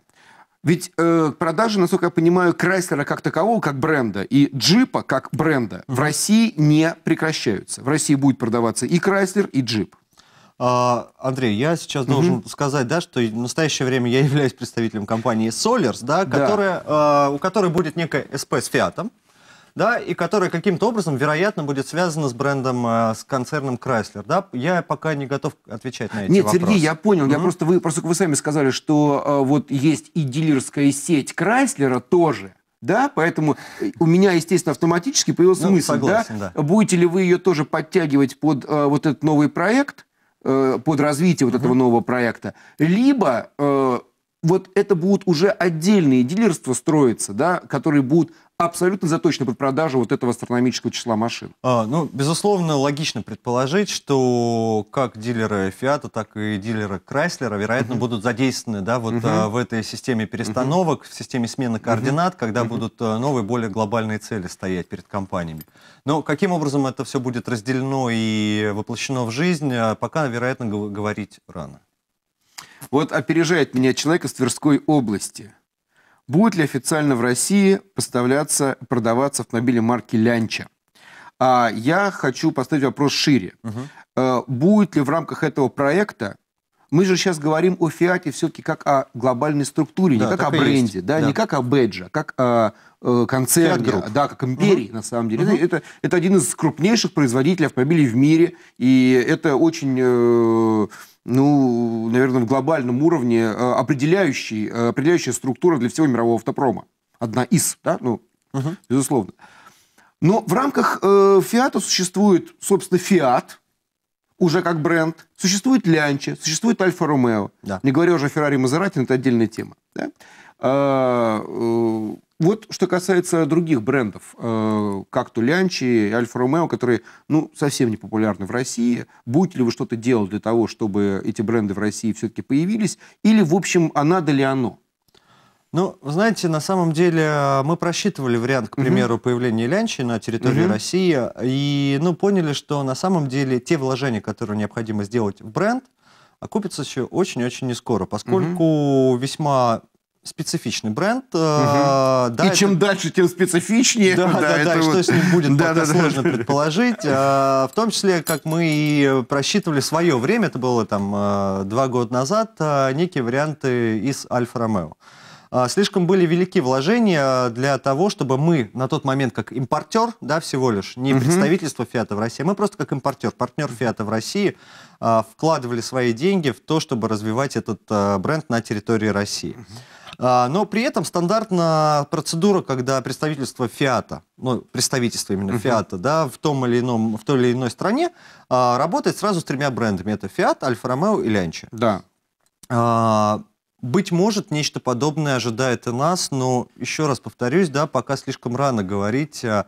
Ведь продажи, насколько я понимаю, Крайслера как такового, как бренда, и Джипа как бренда в России не прекращаются. В России будет продаваться и Крайслер, и Джип. Андрей, я сейчас должен сказать, да, что в настоящее время я являюсь представителем компании Солерс, да, у которой будет некая СП с Фиатом, да, и которая каким-то образом, вероятно, будет связана с брендом, с концерном Chrysler. Да? Я пока не готов отвечать на эти вопросы. Нет, Сергей, я понял. Я просто, вы сами сказали, что вот есть и дилерская сеть Chrysler тоже. Да, поэтому у меня, естественно, автоматически появилась мысль. Согласен, да? Будете ли вы ее тоже подтягивать под вот этот новый проект, под развитие вот этого нового проекта, либо... вот это будут уже отдельные дилерства строиться, да, которые будут абсолютно заточены под продажу вот этого астрономического числа машин. Ну, безусловно, логично предположить, что как дилеры Фиата, так и дилеры Крайслера, вероятно, будут задействованы, да, вот в этой системе перестановок, в системе смены координат, когда будут новые, более глобальные цели стоять перед компаниями. Но каким образом это все будет разделено и воплощено в жизнь, пока, вероятно, говорить рано. Вот опережает меня человек из Тверской области. Будет ли официально в России поставляться, продаваться автомобили марки «Лянча»? А я хочу поставить вопрос шире. Будет ли в рамках этого проекта, мы же сейчас говорим о «Фиате» все-таки как о глобальной структуре, да, не как о бренде, да, да, не как о бэдже, как о концерне, да, как империи, на самом деле. Это один из крупнейших производителей автомобилей в мире, и это очень... ну, наверное, в глобальном уровне определяющая структура для всего мирового автопрома. Одна из, да, ну, безусловно. Но в рамках Фиата существует, собственно, Фиат, уже как бренд, существует Лянча, существует Альфа Ромео. Да. Не говоря уже о Феррари и Мазерати, это отдельная тема. Да? Вот что касается других брендов, как то Лянчи и Альфа Ромео, которые, ну, совсем не популярны в России, будете ли вы что-то делать для того, чтобы эти бренды в России все-таки появились, или, в общем, а надо ли оно? Ну, вы знаете, на самом деле мы просчитывали вариант, к примеру, появления Лянчи на территории России, и, ну, поняли, что на самом деле те вложения, которые необходимо сделать в бренд, окупятся еще очень-очень нескоро, поскольку весьма... специфичный бренд. Да, и чем дальше, тем специфичнее. Да, да, да, это что вот... с ним будет, пока сложно предположить. В том числе, как мы и просчитывали в свое время, это было там 2 года назад, некие варианты из Альфа-Ромео. Слишком были велики вложения для того, чтобы мы на тот момент как импортер, да, всего лишь, не представительство Фиата в России, мы просто как импортер, партнер Фиата в России, вкладывали свои деньги в то, чтобы развивать этот бренд на территории России. Но при этом стандартная процедура, когда представительство Фиата, ну, представительство именно Фиата, да, в той или иной стране, работает сразу с 3 брендами. Это Фиат, Альфа Ромео и Лянча. Да. Быть может, нечто подобное ожидает и нас, но, еще раз повторюсь, да, пока слишком рано говорить о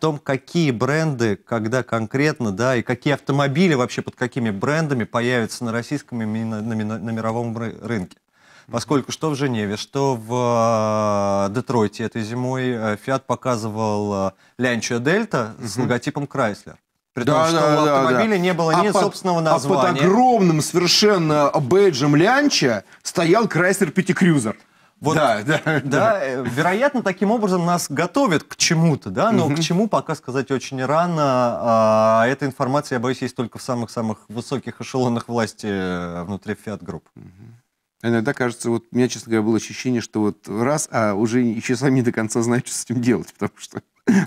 том, какие бренды, когда конкретно, да, и какие автомобили вообще под какими брендами появятся на российском и на мировом рынке. Поскольку что в Женеве, что в Детройте этой зимой Фиат показывал Лянчо Дельта с логотипом Крайслер. При том, что у автомобиля не было ни собственного названия. А под огромным совершенно бейджем Лянча стоял Крайслер Пятикрюзер. Вот, вероятно, таким образом нас готовят к чему-то, да, но к чему пока сказать очень рано. Эта информация, я боюсь, есть только в самых-самых высоких эшелонах власти внутри Фиат Групп. Иногда кажется, вот у меня, честно говоря, было ощущение, что вот раз, а уже еще сами до конца знают, что с этим делать, потому что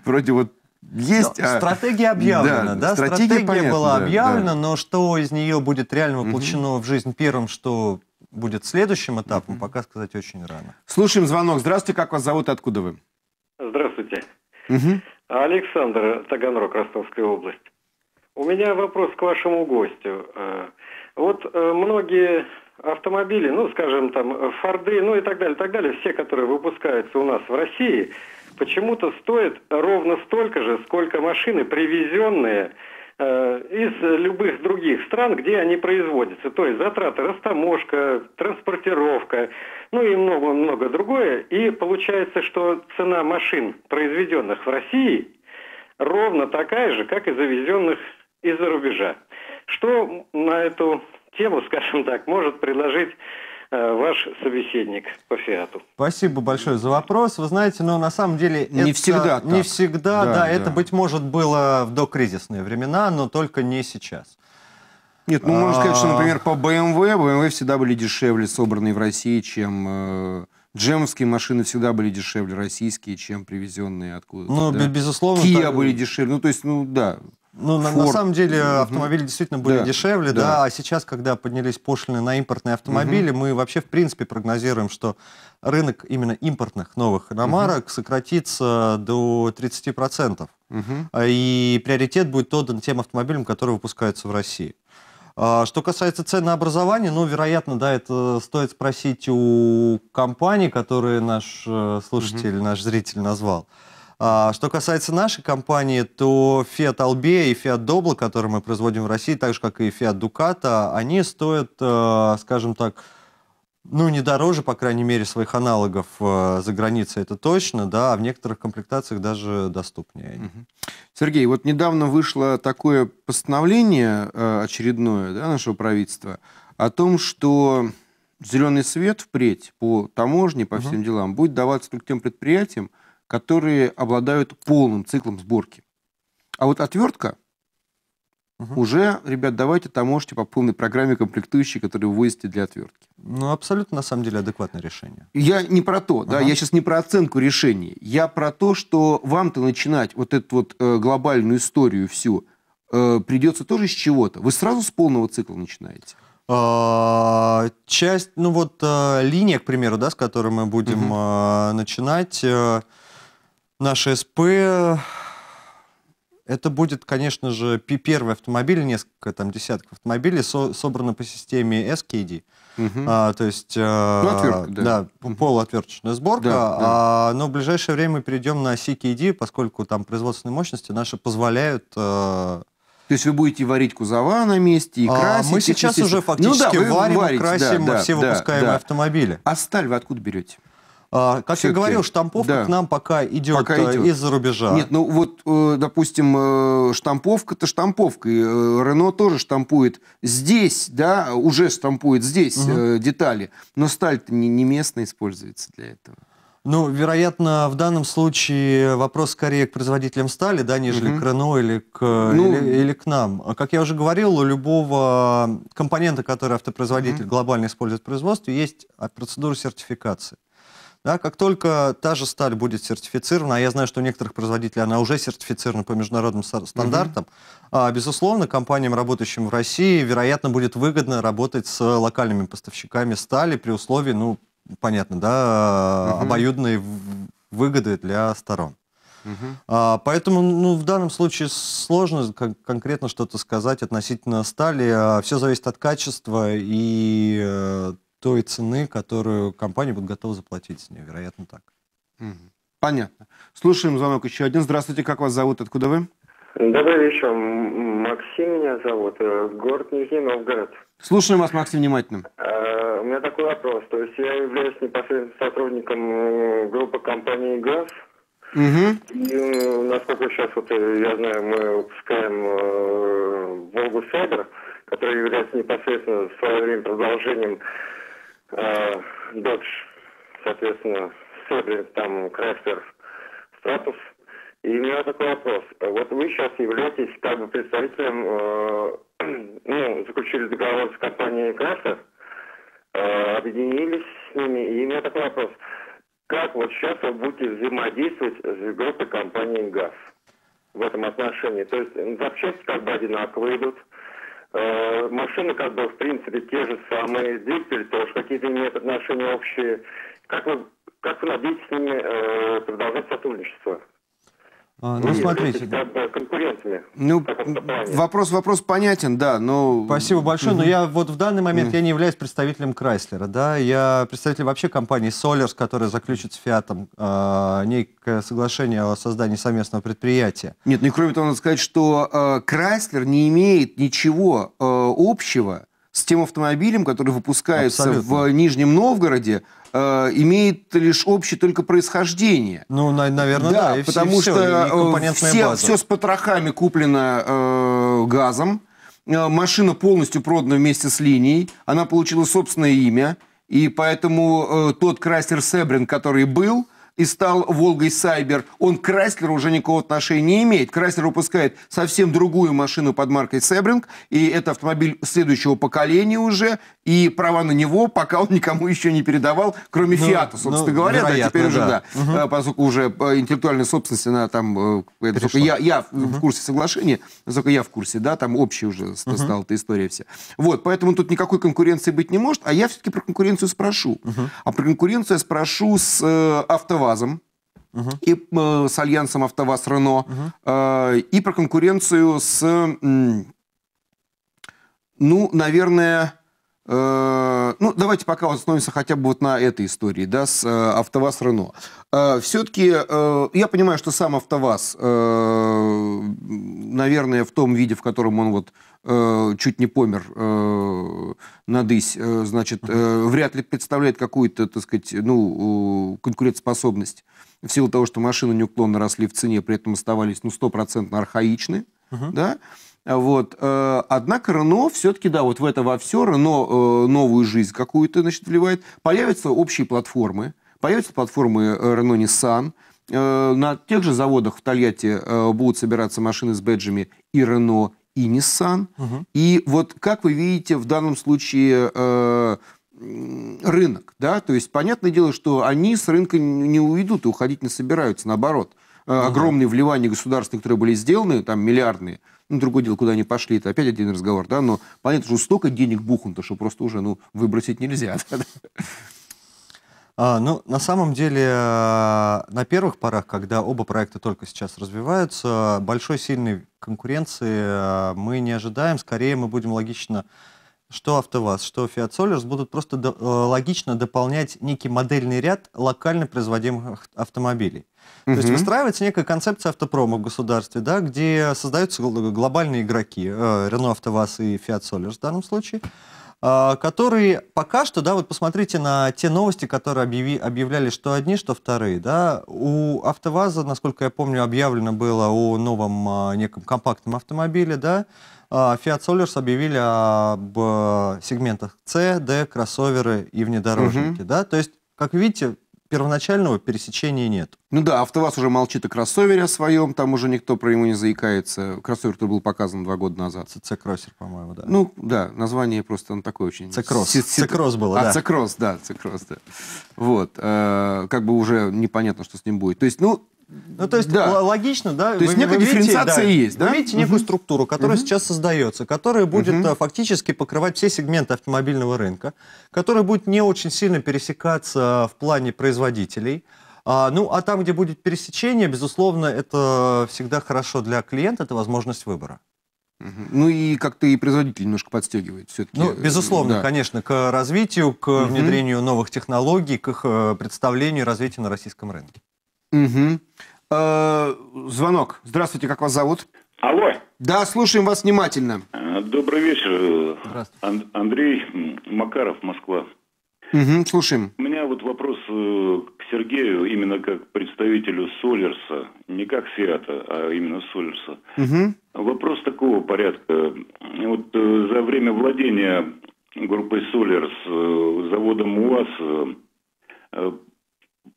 вроде вот есть... Стратегия объявлена, да? Стратегия была объявлена, но что из нее будет реально воплощено в жизнь первым, что будет следующим этапом, пока сказать очень рано. Слушаем звонок. Здравствуйте, как вас зовут и откуда вы? Здравствуйте. Александр, Таганрог, Ростовская область. У меня вопрос к вашему гостю. Вот многие автомобили, ну, скажем, там, Форды, ну, и так далее, все, которые выпускаются у нас в России, почему-то стоят ровно столько же, сколько машины, привезенные из любых других стран, где они производятся. То есть затраты, растаможка, транспортировка, ну и много-много другое. И получается, что цена машин, произведенных в России, ровно такая же, как и завезенных из-за рубежа. Что на эту тему, скажем так, может предложить ваш собеседник по «Фиату»? Спасибо большое за вопрос. Вы знаете, но на самом деле... Не всегда, да. Это, быть может, было в докризисные времена, но только не сейчас. Нет, ну, можно сказать, что, например, по BMW всегда были дешевле собранные в России, чем... Джемовские машины всегда были дешевле российские, чем привезенные откуда-то. Ну, да? Безусловно. Kia так... были дешевле. Ну, то есть, ну, да. Ну, на самом деле автомобили действительно были дешевле, да. А сейчас, когда поднялись пошлины на импортные автомобили, мы вообще, в принципе, прогнозируем, что рынок именно импортных новых иномарок сократится до 30%. И приоритет будет отдан тем автомобилям, которые выпускаются в России. Что касается ценообразования, ну, вероятно, да, это стоит спросить у компаний, которые наш слушатель, наш зритель назвал. Что касается нашей компании, то Fiat Albea и Fiat Doblo, которые мы производим в России, так же, как и Fiat Ducat, они стоят, скажем так, ну, не дороже, по крайней мере, своих аналогов за границей, это точно, да, а в некоторых комплектациях даже доступнее. Сергей, вот недавно вышло такое постановление очередное, да, нашего правительства о том, что зеленый свет впредь по таможне, по всем делам будет даваться только тем предприятиям, которые обладают полным циклом сборки. А вот отвертка уже, ребят, давайте таможьте по полной программе комплектующие, которые вы вывозите для отвертки. Ну, абсолютно, на самом деле, адекватное решение. Я не про то, да, я сейчас не про оценку решений. Я про то, что вам-то начинать вот эту вот глобальную историю всю придется тоже с чего-то. Вы сразу с полного цикла начинаете? Часть, ну вот, линия, к примеру, да, с которой мы будем начинать, наше СП... Это будет, конечно же, первый автомобиль, несколько там десятков автомобилей собрано по системе SKD. То есть полуотверточная сборка. Но в ближайшее время мы перейдем на CKD, поскольку там производственные мощности наши позволяют... То есть вы будете варить кузова на месте и красить? Мы сейчас уже фактически варим и красим все выпускаемые автомобили. А сталь вы откуда берете? Как я говорил, штамповка к нам пока идет из-за рубежа. Нет, ну вот, допустим, штамповка-то штамповка. Renault тоже штампует здесь, да, уже штампует здесь детали. Но сталь-то не местная используется для этого. Ну, вероятно, в данном случае вопрос скорее к производителям стали, да, нежели к Renault или к нам. Как я уже говорил, у любого компонента, который автопроизводитель глобально использует в производстве, есть процедура сертификации. Да, как только та же сталь будет сертифицирована, а я знаю, что у некоторых производителей она уже сертифицирована по международным стандартам, безусловно, компаниям, работающим в России, вероятно, будет выгодно работать с локальными поставщиками стали при условии, ну, понятно, да, обоюдной выгоды для сторон. Поэтому, ну, в данном случае сложно конкретно что-то сказать относительно стали. Все зависит от качества и той цены, которую компания будет готова заплатить с ней. Вероятно, так. Понятно. Слушаем звонок еще один. Здравствуйте, как вас зовут, откуда вы? Добрый вечер, Максим меня зовут, город Нижний Новгород. Слушаем вас, Максим, внимательно. У меня такой вопрос. То есть я являюсь непосредственным сотрудником группы компании «ГАЗ». И, насколько сейчас, вот, я знаю, мы выпускаем «Волгу Сайбер», которая является непосредственно в свое время продолжением «Додж», соответственно, «Себринг», там «Крайслер», «Стратус». И у меня такой вопрос. Вот вы сейчас являетесь как бы представителем, ну, заключили договор с компанией «Крайслер», объединились с ними. И у меня такой вопрос. Как вот сейчас вы будете взаимодействовать с группой компании «ГАЗ» в этом отношении? То есть запчасти как бы одинаковые идут. Машины как бы в принципе те же самые, двигатели тоже какие-то имеют отношения общие. Как вы надеетесь с ними продолжать сотрудничество? Ну, смотрите. Ну, вопрос понятен, да, но... Спасибо большое, но я вот в данный момент я не являюсь представителем Chrysler, да, я представитель вообще компании Солерс, которая заключит с Фиатом некое соглашение о создании совместного предприятия. Нет, ну и кроме того, надо сказать, что Chrysler не имеет ничего общего с тем автомобилем, который выпускается в Нижнем Новгороде, имеет лишь общее только происхождение. Ну, наверное, да. Потому что все с потрохами куплено газом, машина полностью продана вместе с Линией, она получила собственное имя, и поэтому тот Chrysler Sebring, который был и стал Волгой Сайбер, он к Chrysler уже никакого отношения не имеет. Chrysler выпускает совсем другую машину под маркой Sebring, и это автомобиль следующего поколения уже, и права на него пока он никому еще не передавал, кроме Фиата, собственно говоря. Да, теперь уже, да, поскольку уже интеллектуальная собственность, она там... Я в курсе соглашения, только я в курсе, да, там общая уже стала эта история вся. Вот, поэтому тут никакой конкуренции быть не может, а я все-таки про конкуренцию спрошу. А про конкуренцию я спрошу с АвтоВАЗом. И с альянсом АвтоВАЗ Рено, и про конкуренцию с, ну, наверное, ну, давайте пока остановимся хотя бы вот на этой истории, да, с АвтоВАЗ Рено. Все-таки я понимаю, что сам АвтоВАЗ, наверное, в том виде, в котором он вот чуть не помер надысь, значит, вряд ли представляет какую-то, так сказать, ну, конкурентоспособность в силу того, что машины неуклонно росли в цене, при этом оставались, ну, 100% архаичны, да, вот. Однако Рено все-таки, да, вот в это во все Рено новую жизнь какую-то, значит, вливает. Появятся общие платформы, появятся платформы Рено Nissan, на тех же заводах в Тольятти будут собираться машины с бэджами и Рено, и Nissan. И вот как вы видите в данном случае рынок, да, то есть понятное дело, что они с рынка не уйдут и уходить не собираются, наоборот. Огромные вливания государства, которые были сделаны, там миллиардные, ну, другое дело, куда они пошли, это опять отдельный разговор, да, но понятно, что столько денег бухнуто, что просто уже, ну, выбросить нельзя. Ну, на самом деле, на первых порах, когда оба проекта только сейчас развиваются, большой сильной конкуренции мы не ожидаем. Скорее мы будем логично, что АвтоВАЗ, что Fiat Solers будут просто логично дополнять некий модельный ряд локально производимых автомобилей. То есть выстраивается некая концепция автопрома в государстве, да, где создаются глобальные игроки, Renault, АвтоВАЗ и Fiat Solers в данном случае, которые пока что, да, вот посмотрите на те новости, которые объявляли, что одни, что вторые, да, у АвтоВАЗа, насколько я помню, объявлено было о новом неком компактном автомобиле, да, Fiat Solers объявили об сегментах C, D, кроссоверы и внедорожники, да, то есть, как видите, первоначального пересечения нет. Ну да, АвтоВАЗ уже молчит о кроссовере о своем, там уже никто про него не заикается. Кроссовер, который был показан 2 года назад. C-кроссер, по-моему, да. Ну да, название просто он такое очень... C-кросс. C-кросс было, да. C-кросс, да, C-кросс, да. Вот, как бы уже непонятно, что с ним будет. То есть, ну... Ну, то есть, да, логично, да. То есть, некая дифференциация, да, есть, да? Вы видите некую структуру, которая сейчас создается, которая будет фактически покрывать все сегменты автомобильного рынка, которая будет не очень сильно пересекаться в плане производителей. Ну, а там, где будет пересечение, безусловно, это всегда хорошо для клиента, это возможность выбора. Ну и как-то и производитель немножко подстегивает все-таки. Ну, безусловно, да, конечно, к развитию, к внедрению новых технологий, к их представлению, развитию на российском рынке. Звонок. Здравствуйте, как вас зовут? Алло. Да, слушаем вас внимательно. Добрый вечер. Андрей Макаров, Москва. Слушаем. У меня вот вопрос к Сергею, именно как представителю Солерса, не как Фиата, а именно Солерса. Вопрос такого порядка. Вот за время владения группой Солерс заводом УАЗ,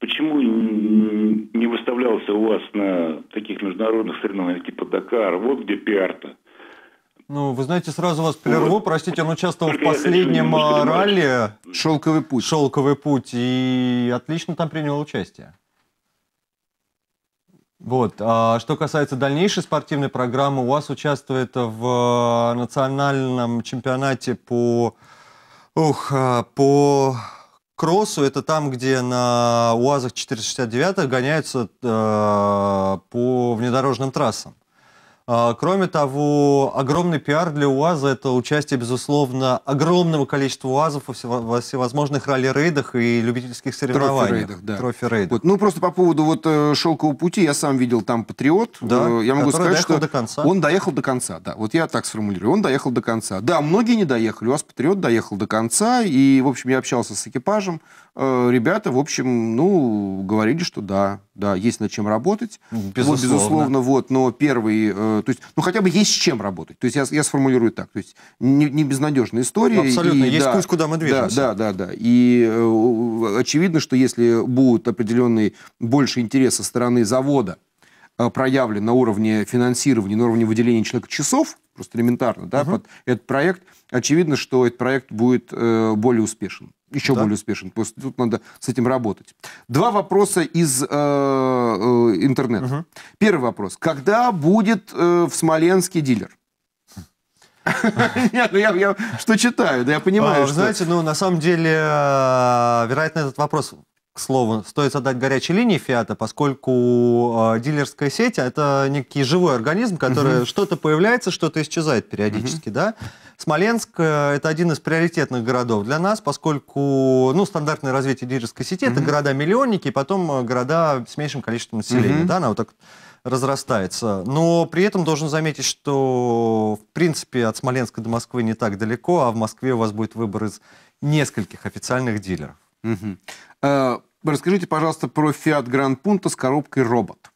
почему не выставлялся у вас на таких международных соревнованиях типа Дакар? Вот где пиар-то. Ну, вы знаете, сразу вас прерву. Вот. Простите, он участвовал в последнем ралли. Шелковый путь. Шелковый путь. И отлично там принял участие. Вот. А что касается дальнейшей спортивной программы, УАЗ участвует в национальном чемпионате по... кроссу, это там, где на УАЗах 469 гоняются по внедорожным трассам. Кроме того, огромный пиар для УАЗа – это участие, безусловно, огромного количества УАЗов во всевозможных ралли-рейдах и любительских соревнованиях. Трофи-рейдах, да. Трофи-рейдах. Вот. Ну, просто по поводу вот «Шелкового пути» я сам видел там «Патриот». Да, я могу сказать, что до конца. Он доехал до конца. Да. Вот я так сформулирую. Он доехал до конца. Да, многие не доехали. УАЗ «Патриот» доехал до конца. И, в общем, я общался с экипажем. Ребята, в общем, ну, говорили, что да. Да, есть над чем работать. Безусловно. Вот, безусловно, вот, но первый, то есть, ну, хотя бы есть с чем работать. То есть я сформулирую так. То есть не безнадежная история. Абсолютно. И, есть да, путь, куда мы движемся. Да, да, да. И очевидно, что если будут определенные больше интерес со стороны завода проявлен на уровне финансирования, на уровне выделения человека часов, просто элементарно, да, под этот проект, очевидно, что этот проект будет более успешен. Еще да. более успешен. Просто тут надо с этим работать. Два вопроса из интернета. Первый вопрос. Когда будет в Смоленске дилер? Нет, ну я что читаю, да я понимаю, что... Знаете, ну на самом деле, вероятно, этот вопрос, к слову, стоит задать горячей линии Фиата, поскольку дилерская сеть — это некий живой организм, который что-то появляется, что-то исчезает периодически, да? Смоленск – это один из приоритетных городов для нас, поскольку ну, стандартное развитие дилерской сети – это города-миллионники, и потом города с меньшим количеством населения. Да, она вот так разрастается. Но при этом должен заметить, что, в принципе, от Смоленска до Москвы не так далеко, а в Москве у вас будет выбор из нескольких официальных дилеров. Расскажите, пожалуйста, про Fiat Grand Punto с коробкой «Робот».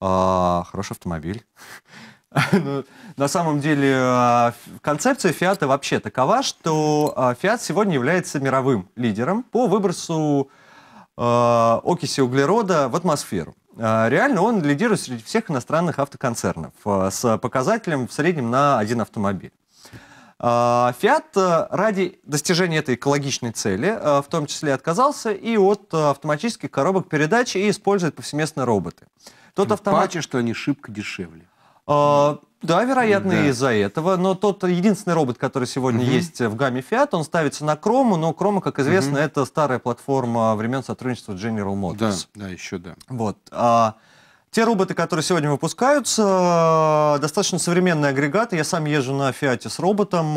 Хороший автомобиль. На самом деле концепция Фиата вообще такова, что Фиат сегодня является мировым лидером по выбросу окиси углерода в атмосферу. Реально он лидирует среди всех иностранных автоконцернов с показателем в среднем на один автомобиль. Фиат ради достижения этой экологичной цели в том числе отказался и от автоматических коробок передач и использует повсеместно роботы. Тот автомат... Тем паче, что они шибко дешевле. Да, вероятно, да. из-за этого. Но тот единственный робот, который сегодня есть в гамме Fiat, он ставится на Крому, но Крома, как известно, это старая платформа времен сотрудничества General Motors. Да, да, еще да. Вот. Те роботы, которые сегодня выпускаются, достаточно современные агрегаты. Я сам езжу на Fiat с роботом.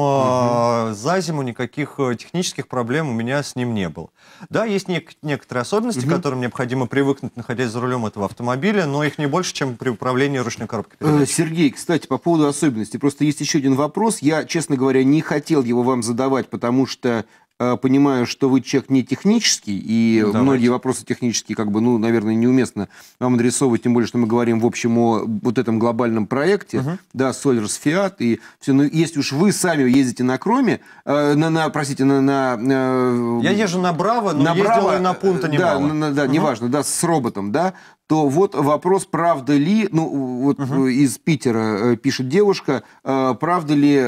За зиму никаких технических проблем у меня с ним не было. Да, есть некоторые особенности, к которым необходимо привыкнуть, находясь за рулем этого автомобиля, но их не больше, чем при управлении ручной коробкой передач. Сергей, кстати, по поводу особенностей. Просто есть еще один вопрос. Я, честно говоря, не хотел его вам задавать, потому что... понимаю, что вы человек не технический, и давайте. Многие вопросы технические, как бы, ну, наверное, неуместно вам адресовывать, тем более, что мы говорим, в общем, о вот этом глобальном проекте, да, Солерс, Фиат, и все, ну, если уж вы сами ездите на Кроме, простите, я езжу на Браво, но ездил и на Пунто немало. Да, неважно, да, с роботом, да, то вот вопрос, правда ли, ну, вот из Питера пишет девушка, правда ли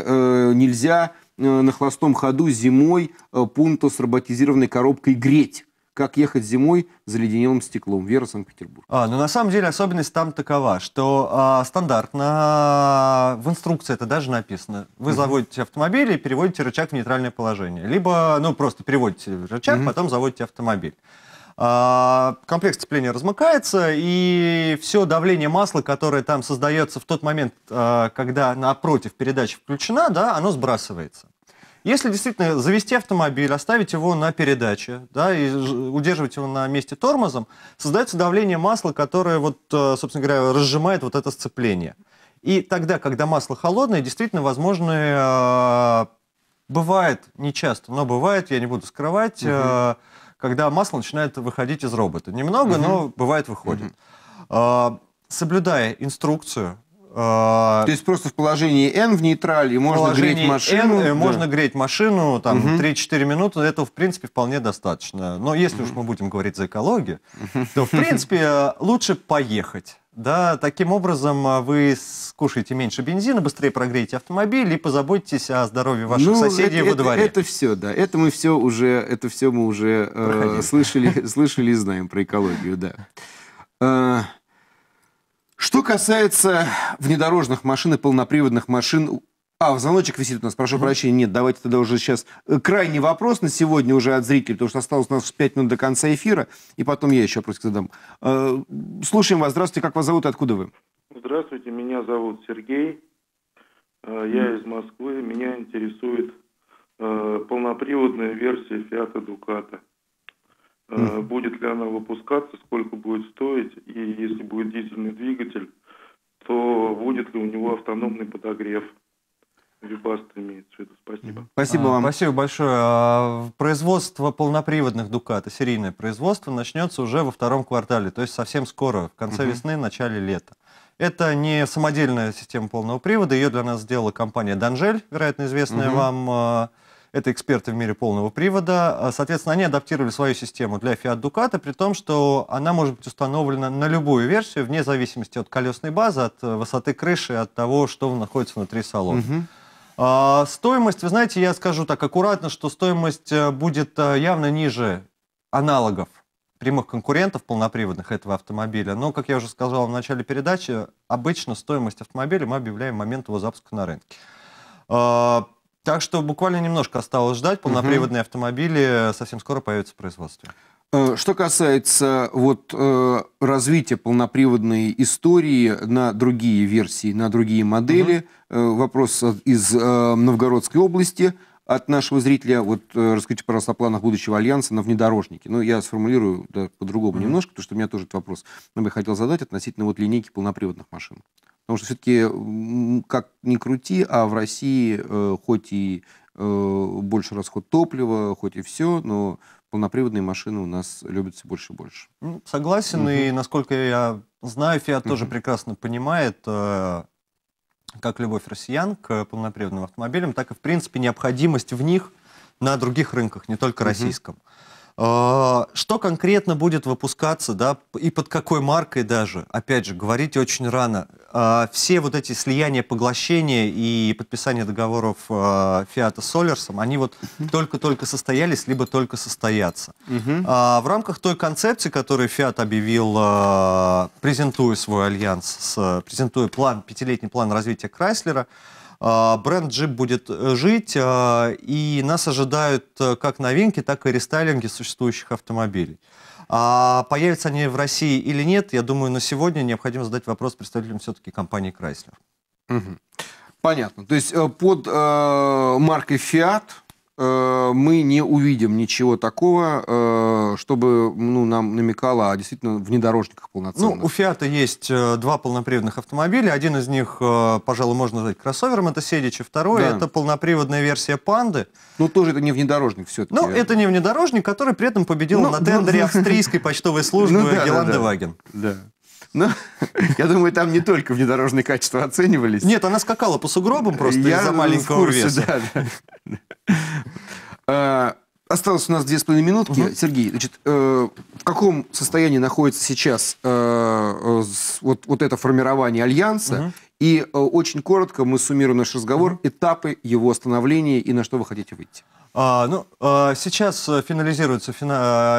нельзя на холостом ходу зимой Пунто с роботизированной коробкой греть? Как ехать зимой за леденелым стеклом? Вера, Санкт-Петербург. Ну, на самом деле особенность там такова, что стандартно в инструкции это даже написано. Вы заводите автомобиль и переводите рычаг в нейтральное положение. Либо, ну, просто переводите рычаг, потом заводите автомобиль. Комплекс сцепления размыкается, и все давление масла, которое там создается в тот момент, когда напротив передачи включена, да, оно сбрасывается. Если действительно завести автомобиль, оставить его на передаче, да, и удерживать его на месте тормозом, создается давление масла, которое, вот, собственно говоря, разжимает вот это сцепление. И тогда, когда масло холодное, действительно возможны, бывает, не часто, но бывает, я не буду скрывать, когда масло начинает выходить из робота. Немного, но бывает выходит. Соблюдая инструкцию... То есть просто в положении N в нейтрале можно греть машину? N, да. Можно греть машину там, 3-4 минуты, этого в принципе вполне достаточно. Но если уж мы будем говорить за экологию, то в принципе лучше поехать. Да, таким образом вы скушаете меньше бензина, быстрее прогреете автомобиль и позаботитесь о здоровье ваших соседей во дворе. Это все, да. Это мы все уже, слышали и знаем про экологию, да. Что касается внедорожных машин и полноприводных машин А, звоночек висит у нас, прошу прощения. Нет, давайте тогда уже сейчас крайний вопрос на сегодня уже от зрителей, потому что осталось у нас 5 минут до конца эфира, и потом я еще вопросик задам. Слушаем вас. Здравствуйте, как вас зовут и откуда вы? Здравствуйте, меня зовут Сергей. Я из Москвы. Меня интересует полноприводная версия Fiat Ducat. Будет ли она выпускаться, сколько будет стоить, и если будет дизельный двигатель, то будет ли у него автономный подогрев? Випаст имеется в виду. Спасибо. Спасибо вам. Спасибо большое. Производство полноприводных Дуката, серийное производство, начнется уже во втором квартале, то есть совсем скоро, в конце весны, начале лета. Это не самодельная система полного привода, ее для нас сделала компания Данжель, вероятно, известная вам. Это эксперты в мире полного привода. Соответственно, они адаптировали свою систему для Fiat Ducato, при том, что она может быть установлена на любую версию, вне зависимости от колесной базы, от высоты крыши, от того, что находится внутри салона. Стоимость, вы знаете, я скажу так аккуратно, что стоимость будет явно ниже аналогов прямых конкурентов полноприводных этого автомобиля. Но, как я уже сказал в начале передачи, обычно стоимость автомобиля мы объявляем в момент его запуска на рынке. Так что буквально немножко осталось ждать. Полноприводные автомобили совсем скоро появятся в производстве. Что касается вот, развития полноприводной истории на другие версии, на другие модели, вопрос из Новгородской области от нашего зрителя. Вот расскажите, пожалуйста, о планах будущего альянса на внедорожнике. Ну, я сформулирую по-другому немножко, потому что у меня тоже этот вопрос. Но я хотел задать относительно вот, линейки полноприводных машин. Потому что все-таки, как ни крути, а в России хоть и больше расход топлива, хоть и все, но полноприводные машины у нас любятся больше и больше. Согласен, и насколько я знаю, Fiat тоже прекрасно понимает, как любовь россиян к полноприводным автомобилям, так и, в принципе, необходимость в них на других рынках, не только российском. Что конкретно будет выпускаться, да, и под какой маркой даже, опять же, говорить очень рано. Все вот эти слияния, поглощения и подписание договоров Фиата с Солерсом, они вот только-только состоялись, либо только состоятся. В рамках той концепции, которую Фиат объявил, презентуя свой альянс, презентуя план, 5-летний план развития Крайслера, бренд Jeep будет жить, и нас ожидают как новинки, так и рестайлинги существующих автомобилей. А появятся они в России или нет, я думаю, на сегодня необходимо задать вопрос представителям все-таки компании Chrysler. Понятно. То есть под маркой Fiat мы не увидим ничего такого, чтобы нам намекало о действительно внедорожниках полноценных. Ну, у Фиата есть два полноприводных автомобиля. Один из них, пожалуй, можно назвать кроссовером, это Седичи. Второй, это полноприводная версия Панды. Ну, тоже это не внедорожник все-таки. Ну, это не внедорожник, который при этом победил на тендере австрийской почтовой службы Геландеваген. Да. Ну, я думаю, там не только внедорожные качества оценивались. Нет, она скакала по сугробам просто из-за маленького веса. Осталось у нас 2,5 минутки. Сергей, значит, в каком состоянии находится сейчас вот это формирование альянса? И очень коротко мы суммируем наш разговор, этапы его становления и на что вы хотите выйти. Сейчас финализируются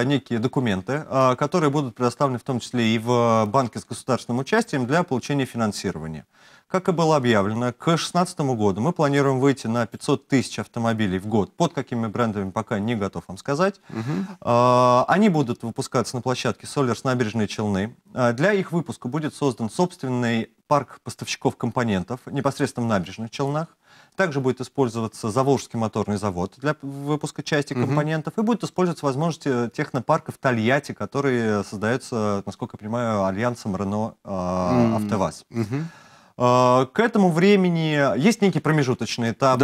некие документы, которые будут предоставлены в том числе и в банке с государственным участием для получения финансирования. Как и было объявлено, к 2016 году мы планируем выйти на 500 тысяч автомобилей в год. Под какими брендами пока не готов вам сказать. Они будут выпускаться на площадке Солерс Набережные Челны. Для их выпуска будет создан собственный парк поставщиков компонентов непосредственно в Набережных Челнах. Также будет использоваться Заволжский моторный завод для выпуска части компонентов. И будет использоваться возможность технопарка в Тольятти, который создается, насколько я понимаю, альянсом Renault АвтоВАЗ. К этому времени есть некий промежуточный этап,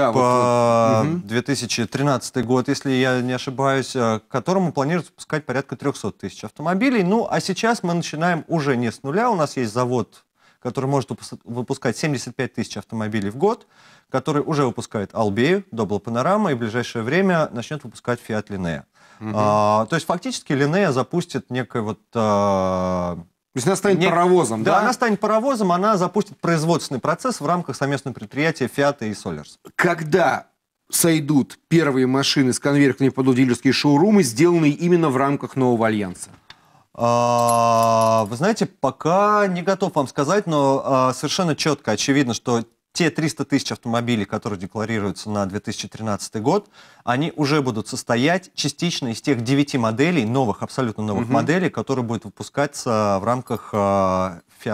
2013 год, если я не ошибаюсь, к которому планируется запускать порядка 300 тысяч автомобилей. Ну, а сейчас мы начинаем уже не с нуля. У нас есть завод, который может выпускать 75 тысяч автомобилей в год, который уже выпускает Албею, Добло Панорама, и в ближайшее время начнет выпускать Fiat Linea. То есть фактически Linea запустит некое вот... То есть она станет паровозом, да? Да, она станет паровозом, она запустит производственный процесс в рамках совместного предприятия Фиата и Солерс. Когда сойдут первые машины с конвейеров, не подут дилерские шоурумы, сделанные именно в рамках нового альянса? Вы знаете, пока не готов вам сказать, но совершенно четко очевидно, что те 300 тысяч автомобилей, которые декларируются на 2013 год, они уже будут состоять частично из тех 9 моделей, новых, абсолютно новых моделей, которые будут выпускаться в рамках СП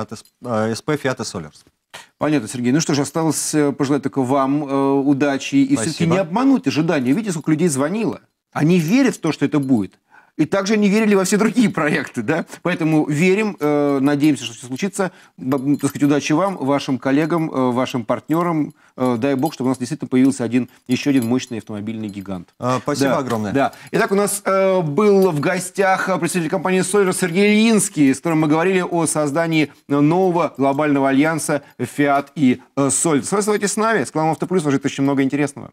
«Fiat» и «Солерс». Понятно, Сергей. Ну что же, осталось пожелать только вам удачи. И все-таки не обмануть ожидания. Видите, сколько людей звонило. Они верят в то, что это будет. И также не верили во все другие проекты, да? Поэтому верим, надеемся, что все случится. Так сказать, удачи вам, вашим коллегам, вашим партнерам. Дай бог, чтобы у нас действительно появился еще один мощный автомобильный гигант. Спасибо огромное. Да. Итак, у нас был в гостях представитель компании «Солерс» Сергей Ильинский, с которым мы говорили о создании нового глобального альянса «Фиат» и «Солерс». Оставайтесь с нами. С каналом «Автоплюс» уже очень много интересного.